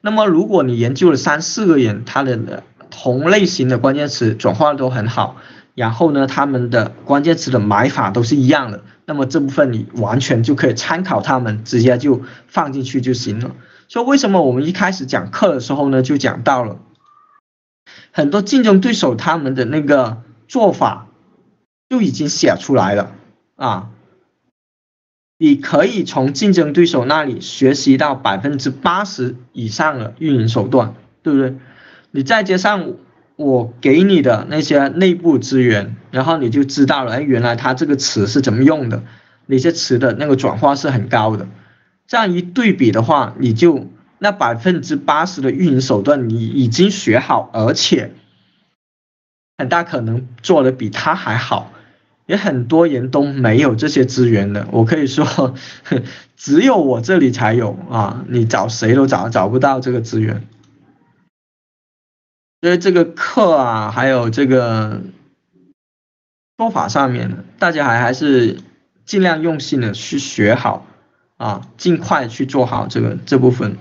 那么如果你研究了3-4个人，他的同类型的关键词转化都很好，然后呢，他们的关键词的埋法都是一样的，那么这部分你完全就可以参考他们，直接就放进去就行了。所以为什么我们一开始讲课的时候呢，就讲到了很多竞争对手他们的那个做法就已经写出来了啊，你可以从竞争对手那里学习到80%以上的运营手段，对不对？你再加上我给你的那些内部资源，然后你就知道了，哎，原来它这个词是怎么用的，哪些词的那个转化是很高的。这样一对比的话，你就那80%的运营手段你已经学好，而且很大可能做的比他还好。也很多人都没有这些资源的，我可以说，只有我这里才有啊，你找谁都找不到这个资源。所以这个课啊，还有这个说法上面，大家还是尽量用心的去学好啊，尽快去做好这部分，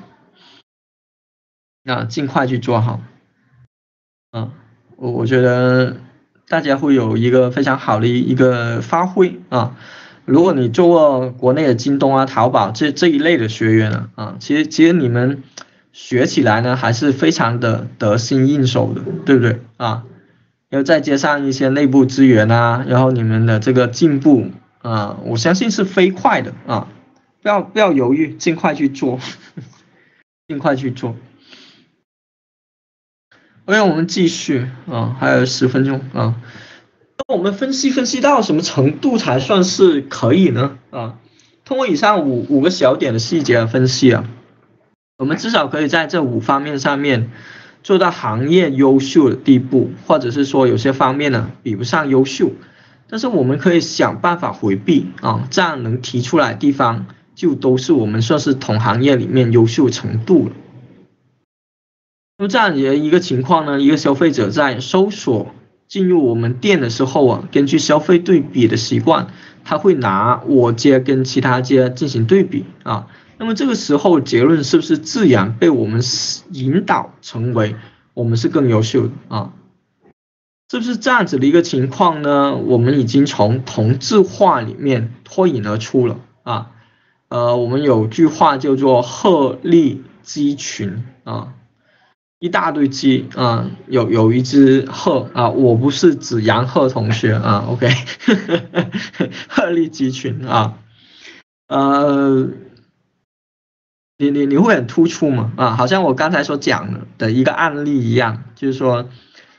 那尽快去做好。我觉得大家会有一个非常好的一个发挥啊。如果你做过国内的京东啊、淘宝这一类的学员呢，其实你们学起来呢还是非常的得心应手的，对不对啊？要再加上一些内部资源啊，然后你们的这个进步啊，我相信是飞快的啊，不要犹豫，尽快去做，尽快去做。OK， 我们继续啊，还有10分钟啊。那我们分析到什么程度才算是可以呢？啊，通过以上五个小点的细节的分析啊，我们至少可以在这5方面上面做到行业优秀的地步，或者是说有些方面呢比不上优秀，但是我们可以想办法回避啊，这样能提出来的地方就都是我们算是同行业里面优秀程度了。那这样的一个情况呢，一个消费者在搜索进入我们店的时候啊，根据消费对比的习惯，他会拿我街跟其他街进行对比啊。那么这个时候结论是不是自然被我们引导成为我们是更优秀的啊？是不是这样子的一个情况呢？我们已经从同质化里面脱颖而出了啊。我们有句话叫做鹤立鸡群啊。一大堆鸡啊，有一只鹤啊，我不是指杨鹤同学啊 ，OK， 鹤立鸡群啊，你会很突出嘛啊，好像我刚才所讲的一个案例一样，就是说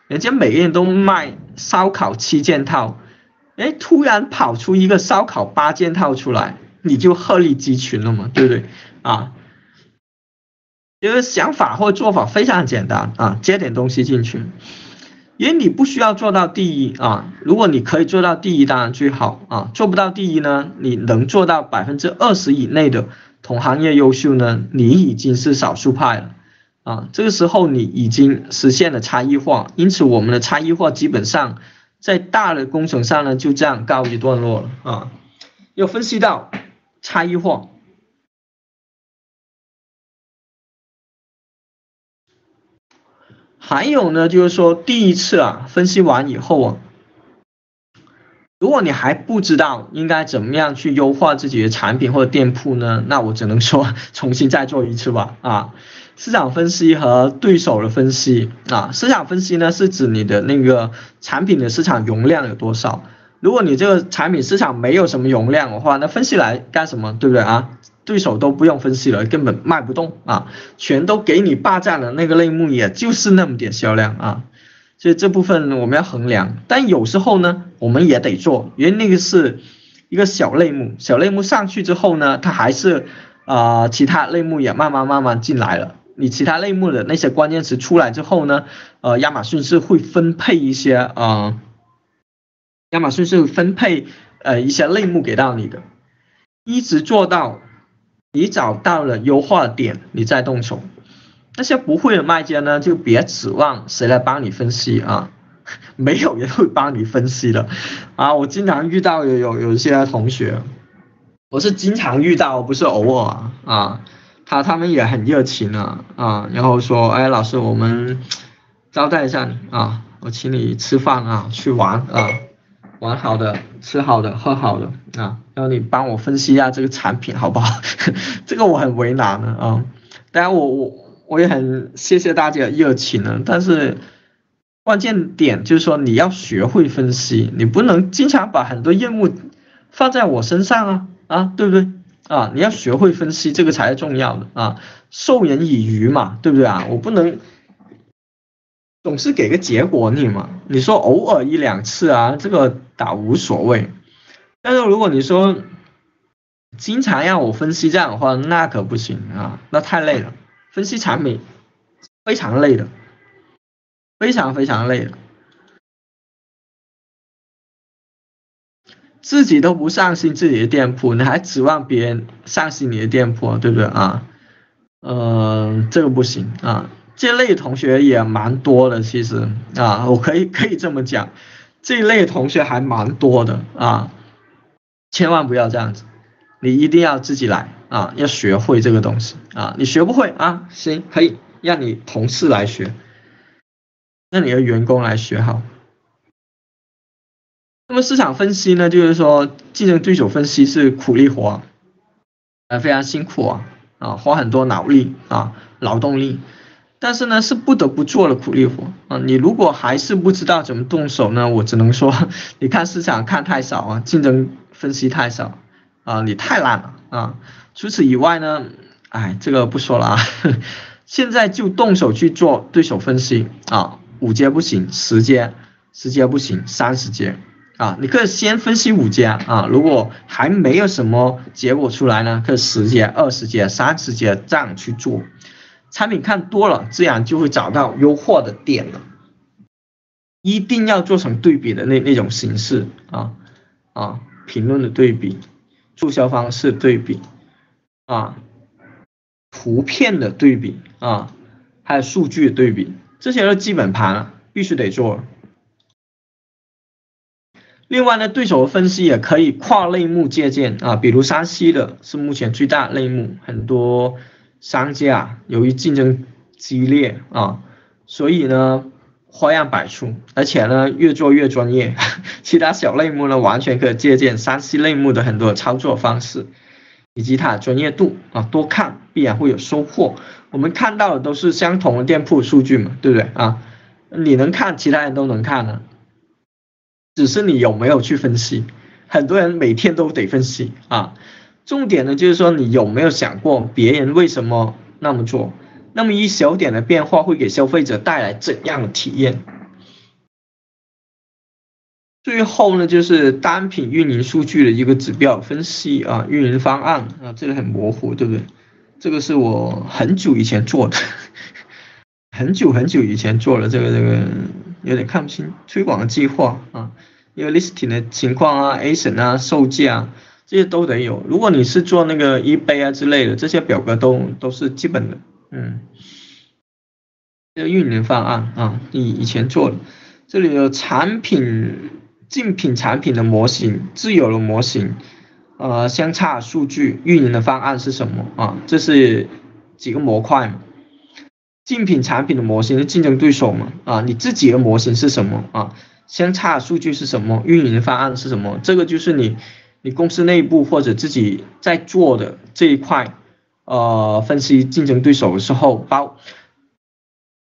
人家每个人都卖烧烤7件套，哎，突然跑出一个烧烤8件套出来，你就鹤立鸡群了嘛，对不对啊？因为想法或做法非常简单啊，接点东西进去，因为你不需要做到第一啊，如果你可以做到第一当然最好啊，做不到第一呢，你能做到20%以内的同行业优秀呢，你已经是少数派了啊，这个时候你已经实现了差异化，因此我们的差异化基本上在大的工程上呢就这样告一段落了啊。要分析到差异化。还有呢，就是说第一次啊，分析完以后啊，如果你还不知道应该怎么样去优化自己的产品或者店铺呢，那我只能说重新再做一次吧啊。市场分析和对手的分析啊，市场分析呢是指你的那个产品的市场容量有多少，如果你这个产品市场没有什么容量的话，那分析来干什么，对不对啊？对手都不用分析了，根本卖不动啊，全都给你霸占了，那个类目也就是那么点销量啊，所以这部分我们要衡量，但有时候呢我们也得做，因为那个是一个小类目上去之后呢，它还是其他类目也慢慢进来了，你其他类目的那些关键词出来之后呢，亚马逊是会分配一些一些类目给到你的，一直做到你找到了优化点，你再动手。那些不会的卖家呢，就别指望谁来帮你分析啊，没有人会帮你分析的啊。我经常遇到有一些同学，我是经常遇到，不是偶尔啊，他们也很热情啊，然后说，哎，老师，我们招待一下你啊，我请你吃饭啊，去玩啊。玩好的，吃好的，喝好的啊，然后你帮我分析一下这个产品好不好？这个我很为难的啊。当然我也很谢谢大家的热情呢，但是关键点就是说你要学会分析，你不能经常把很多任务放在我身上啊，对不对啊？你要学会分析，这个才是重要的啊，授人以渔嘛，对不对啊？我不能总是给个结果你嘛，你说偶尔1-2次啊，这个倒无所谓，但是如果你说经常让我分析这样的话，那可不行啊，那太累了，分析产品非常累的，非常累的，自己都不上心自己的店铺，你还指望别人上心你的店铺，对不对啊？这个不行啊。这类同学也蛮多的，其实啊，我可以这么讲，这类同学还蛮多的啊，千万不要这样子，你一定要自己来啊，要学会这个东西啊，你学不会啊，行，可以让你同事来学。让你的员工来学好。那么市场分析呢，就是说竞争对手分析是苦力活啊，非常辛苦啊，花很多脑力啊，劳动力，但是呢是不得不做的苦力活啊。你如果还是不知道怎么动手呢，我只能说你看市场看太少啊，竞争分析太少啊，你太懒了啊。除此以外呢，哎，这个不说了啊，现在就动手去做对手分析啊，5阶不行，10阶，10阶不行，30阶。啊，你可以先分析5阶啊，如果还没有什么结果出来呢，可以10阶、20阶、30阶这样去做。产品看多了，自然就会找到优化的点了。一定要做成对比的那种形式啊啊，评论的对比，促销方式对比啊，图片的对比啊，还有数据的对比，这些都基本盘了，必须得做。另外呢，对手分析也可以跨类目借鉴啊，比如3C 的是目前最大类目，很多商家由于竞争激烈啊，所以呢花样百出，而且呢越做越专业。其他小类目呢完全可以借鉴3C 类目的很多操作方式以及它的专业度啊，多看必然会有收获。我们看到的都是相同的店铺数据嘛，对不对啊？你能看，其他人都能看呢。只是你有没有去分析，很多人每天都得分析啊。重点呢就是说你有没有想过别人为什么那么做，那么一小点的变化会给消费者带来怎样的体验。最后呢就是单品运营数据的一个指标分析啊，运营方案啊，这个很模糊，对不对？这个是我很久以前做的，很久以前做了这个。有点看不清推广的计划啊，因为 listing 的情况啊 ，action 啊，售价啊，这些都得有。如果你是做那个 eBay 啊之类的，这些表格都是基本的。嗯，这个运营方案啊，你以前做的。这里有产品、竞品产品的模型、自有的模型，相差数据、运营的方案是什么啊？这是几个模块嘛。竞品产品的模型是竞争对手嘛？啊，你自己的模型是什么啊？相差数据是什么？运营方案是什么？这个就是你公司内部或者自己在做的这一块，分析竞争对手的时候，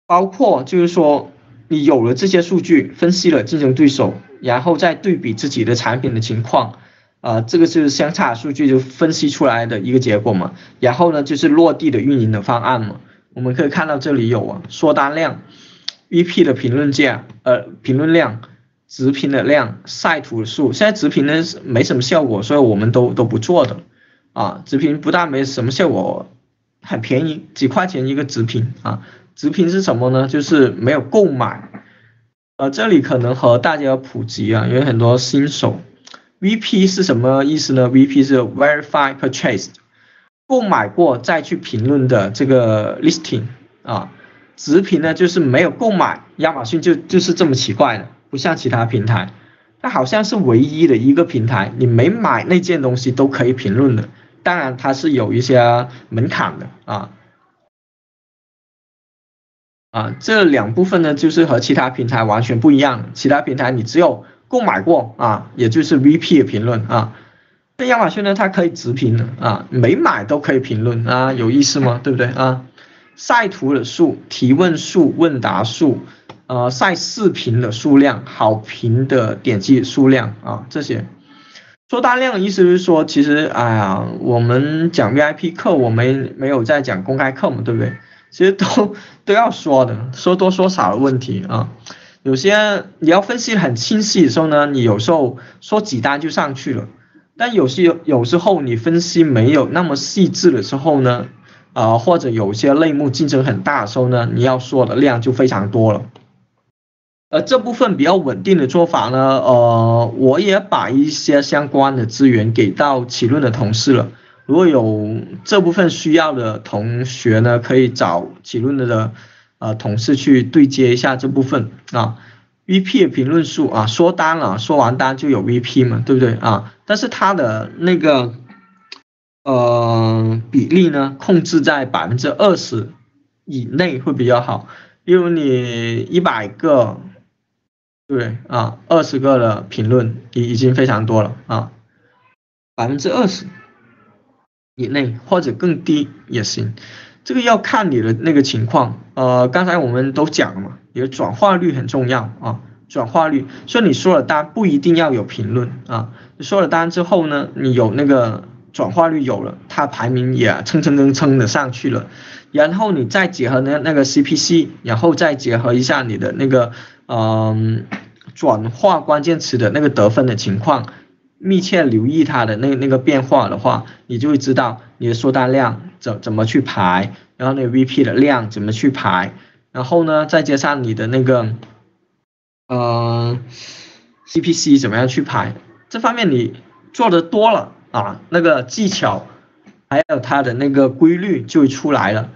包括就是说你有了这些数据，分析了竞争对手，然后再对比自己的产品的情况，这个就是相差数据就分析出来的一个结果嘛。然后呢，就是落地的运营的方案嘛。我们可以看到这里有啊，说单量、VP 的评论价、评论量、直评的量、晒图数。现在直评呢没什么效果，所以我们都不做的啊。直评不但没什么效果，很便宜，几块钱一个直评啊。直评是什么呢？就是没有购买。这里可能和大家普及啊，因为很多新手。VP 是什么意思呢 ？VP 是 Verify Purchase。购买过再去评论的这个 listing 啊，直评呢就是没有购买，亚马逊就是这么奇怪的，不像其他平台，它好像是唯一的一个平台，你没买那件东西都可以评论的，当然它是有一些门槛的啊，这两部分呢就是和其他平台完全不一样，其他平台你只有购买过啊，也就是 VP 的评论啊。那亚马逊呢？它可以直评的啊，没买都可以评论啊，有意思吗？对不对啊？晒图的数、提问数、问答数，晒视频的数量、好评的点击数量啊，这些。说单量的意思就是说，其实哎呀，我们讲 VIP 课，我们没有在讲公开课嘛，对不对？其实都要说的，说多说少的问题啊。有些你要分析很清晰的时候呢，你有时候说几单就上去了。但有时候你分析没有那么细致的时候呢，或者有些类目竞争很大的时候呢，你要说的量就非常多了。而这部分比较稳定的做法呢，我也把一些相关的资源给到启论的同事了。如果有这部分需要的同学呢，可以找启论的同事去对接一下这部分啊。VP 的评论数啊，说单了，说完单就有 VP 嘛，对不对啊？但是它的那个比例呢，控制在20%以内会比较好，例如你100个，对啊，20个的评论已经非常多了啊，20%以内或者更低也行，这个要看你的那个情况。刚才我们都讲了嘛，你的转化率很重要啊，转化率，所以你收了单不一定要有评论啊，你收了单之后呢，你有那个转化率有了，它排名也蹭的上去了，然后你再结合那个 CPC， 然后再结合一下你的那个转化关键词的那个得分的情况，密切留意它的那个变化的话，你就会知道你的收单量怎么去排，然后那个 VP 的量怎么去排，然后呢再加上你的那个CPC 怎么样去排，这方面你做的多了啊，那个技巧还有它的那个规律就出来了。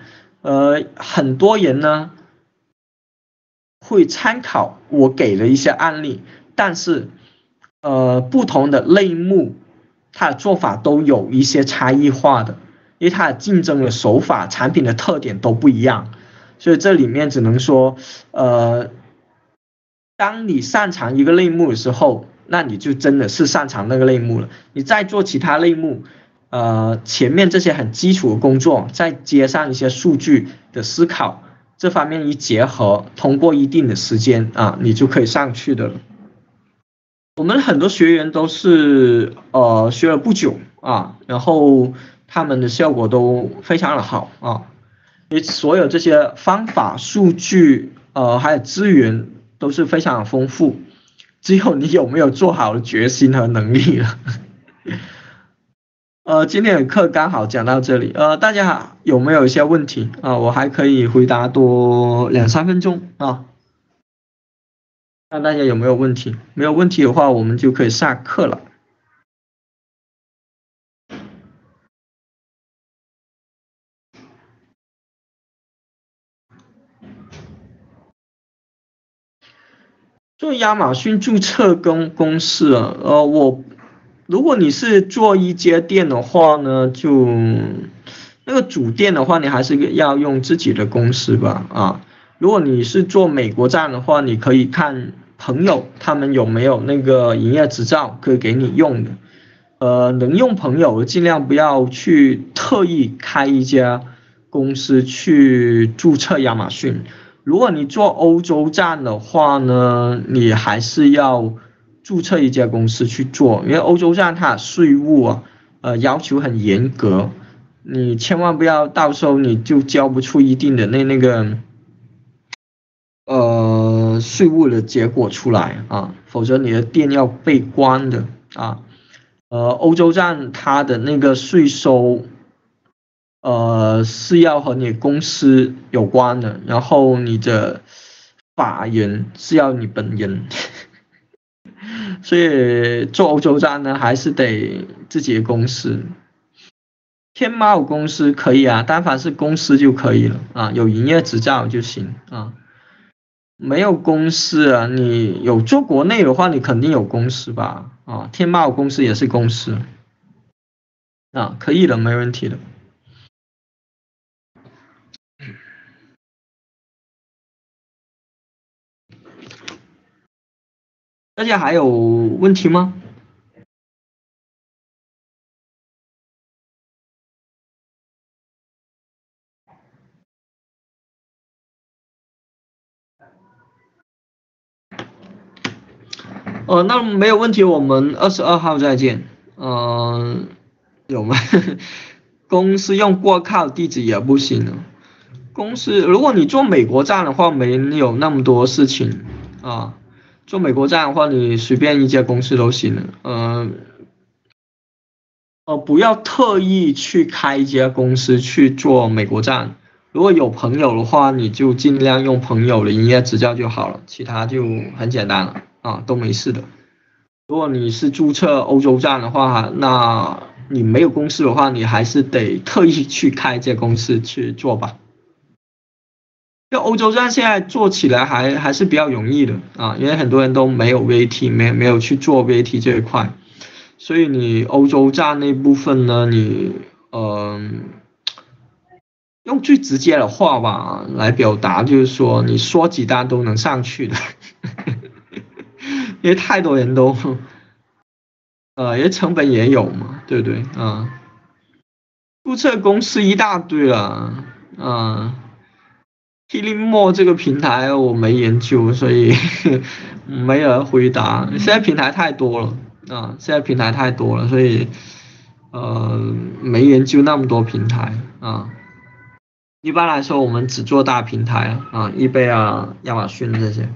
很多人呢会参考我给的一些案例，但是不同的类目它的做法都有一些差异化的，因为它的竞争的手法、产品的特点都不一样，所以这里面只能说当你擅长一个类目的时候，那你就真的是擅长那个类目了，你再做其他类目前面这些很基础的工作再接上一些数据的思考，这方面一结合，通过一定的时间啊，你就可以上去的了。我们很多学员都是学了不久啊，然后他们的效果都非常的好啊，你所有这些方法、数据还有资源都是非常丰富，只有你有没有做好的决心和能力了。今天的课刚好讲到这里，大家有没有一些问题啊？我还可以回答多2-3分钟啊。看大家有没有问题，没有问题的话，我们就可以下课了。做亚马逊注册公式啊，如果你是做一阶店的话呢，就那个主店的话，你还是要用自己的公司吧啊。如果你是做美国站的话，你可以看朋友他们有没有那个营业执照可以给你用的，能用朋友尽量不要去特意开一家公司去注册亚马逊。如果你做欧洲站的话呢，你还是要注册一家公司去做，因为欧洲站它税务啊，要求很严格，你千万不要到时候你就交不出一定的那个税务的结果出来啊，否则你的店要被关的啊。欧洲站它的那个税收是要和你公司有关的，然后你的法人是要你本人，所以做欧洲站呢还是得自己的公司。天猫公司可以啊，但凡是公司就可以了啊，有营业执照就行啊。没有公司啊，你有做国内的话，你肯定有公司吧啊，天猫公司也是公司啊，可以的，没问题的。大家还有问题吗？那没有问题，我们22号再见。有吗？公司用过靠地址也不行了。公司如果你做美国站的话，没有那么多事情啊。做美国站的话，你随便一家公司都行了。不要特意去开一家公司去做美国站。如果有朋友的话，你就尽量用朋友的营业执照就好了，其他就很简单了啊，都没事的。如果你是注册欧洲站的话，那你没有公司的话，你还是得特意去开一家公司去做吧。就欧洲站现在做起来还是比较容易的啊，因为很多人都没有 VAT， 没有去做 VAT 这一块，所以你欧洲站那部分呢，你用最直接的话吧来表达，就是说你说几单都能上去的，因为太多人都，因为成本也有嘛，对不对啊？注册公司一大堆了，啊。Kilimo 这个平台我没研究，所以没人回答。现在平台太多了啊，现在平台太多了，所以没研究那么多平台啊。一般来说，我们只做大平台啊，eBay 啊、亚马逊这些。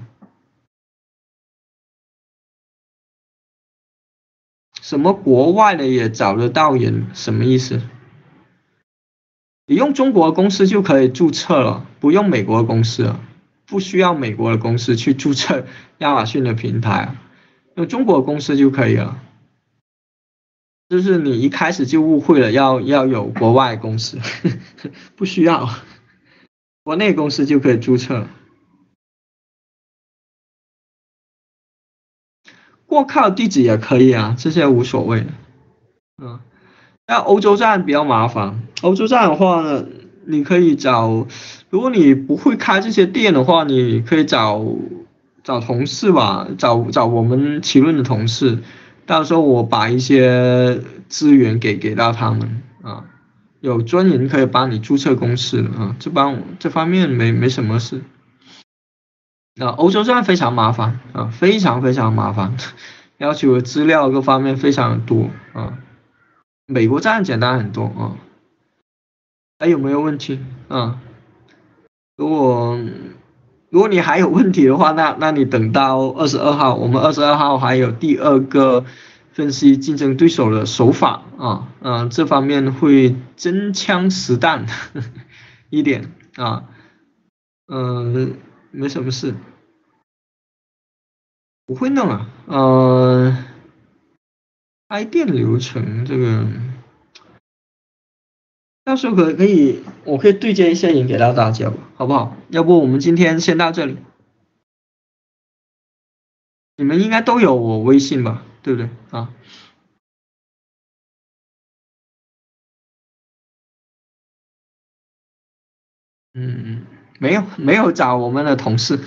什么国外的也找得到人，什么意思？你用中国的公司就可以注册了，不用美国的公司了，不需要美国的公司去注册亚马逊的平台，用中国的公司就可以了。就是你一开始就误会了，要有国外公司，不需要，国内公司就可以注册了。过靠地址也可以啊，这些无所谓的，嗯。那欧洲站比较麻烦，欧洲站的话呢，你可以找，如果你不会开这些店的话，你可以找同事吧，找我们奇论的同事，到时候我把一些资源给到他们啊，有专人可以帮你注册公司啊，这方面没什么事。那欧洲站非常麻烦啊，非常非常麻烦，要求的资料各方面非常多啊。美国站简单很多啊，还有没有问题啊？如果你还有问题的话，那你等到22号，我们22号还有第二个分析竞争对手的手法啊，这方面会真枪实弹一点啊，没什么事，不会弄啊，开店流程这个，到时候可以，我可以对接一些人给到大家吧，好不好？要不我们今天先到这里。你们应该都有我微信吧，对不对啊？没有找我们的同事，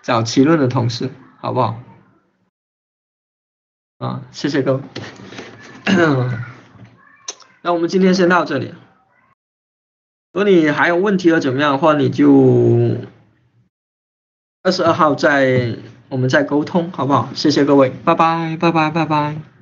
找奇论的同事，好不好？啊，谢谢各位。那我们今天先到这里。如果你还有问题或怎么样的话，你就22号我们再沟通，好不好？谢谢各位，拜拜，拜拜，拜拜。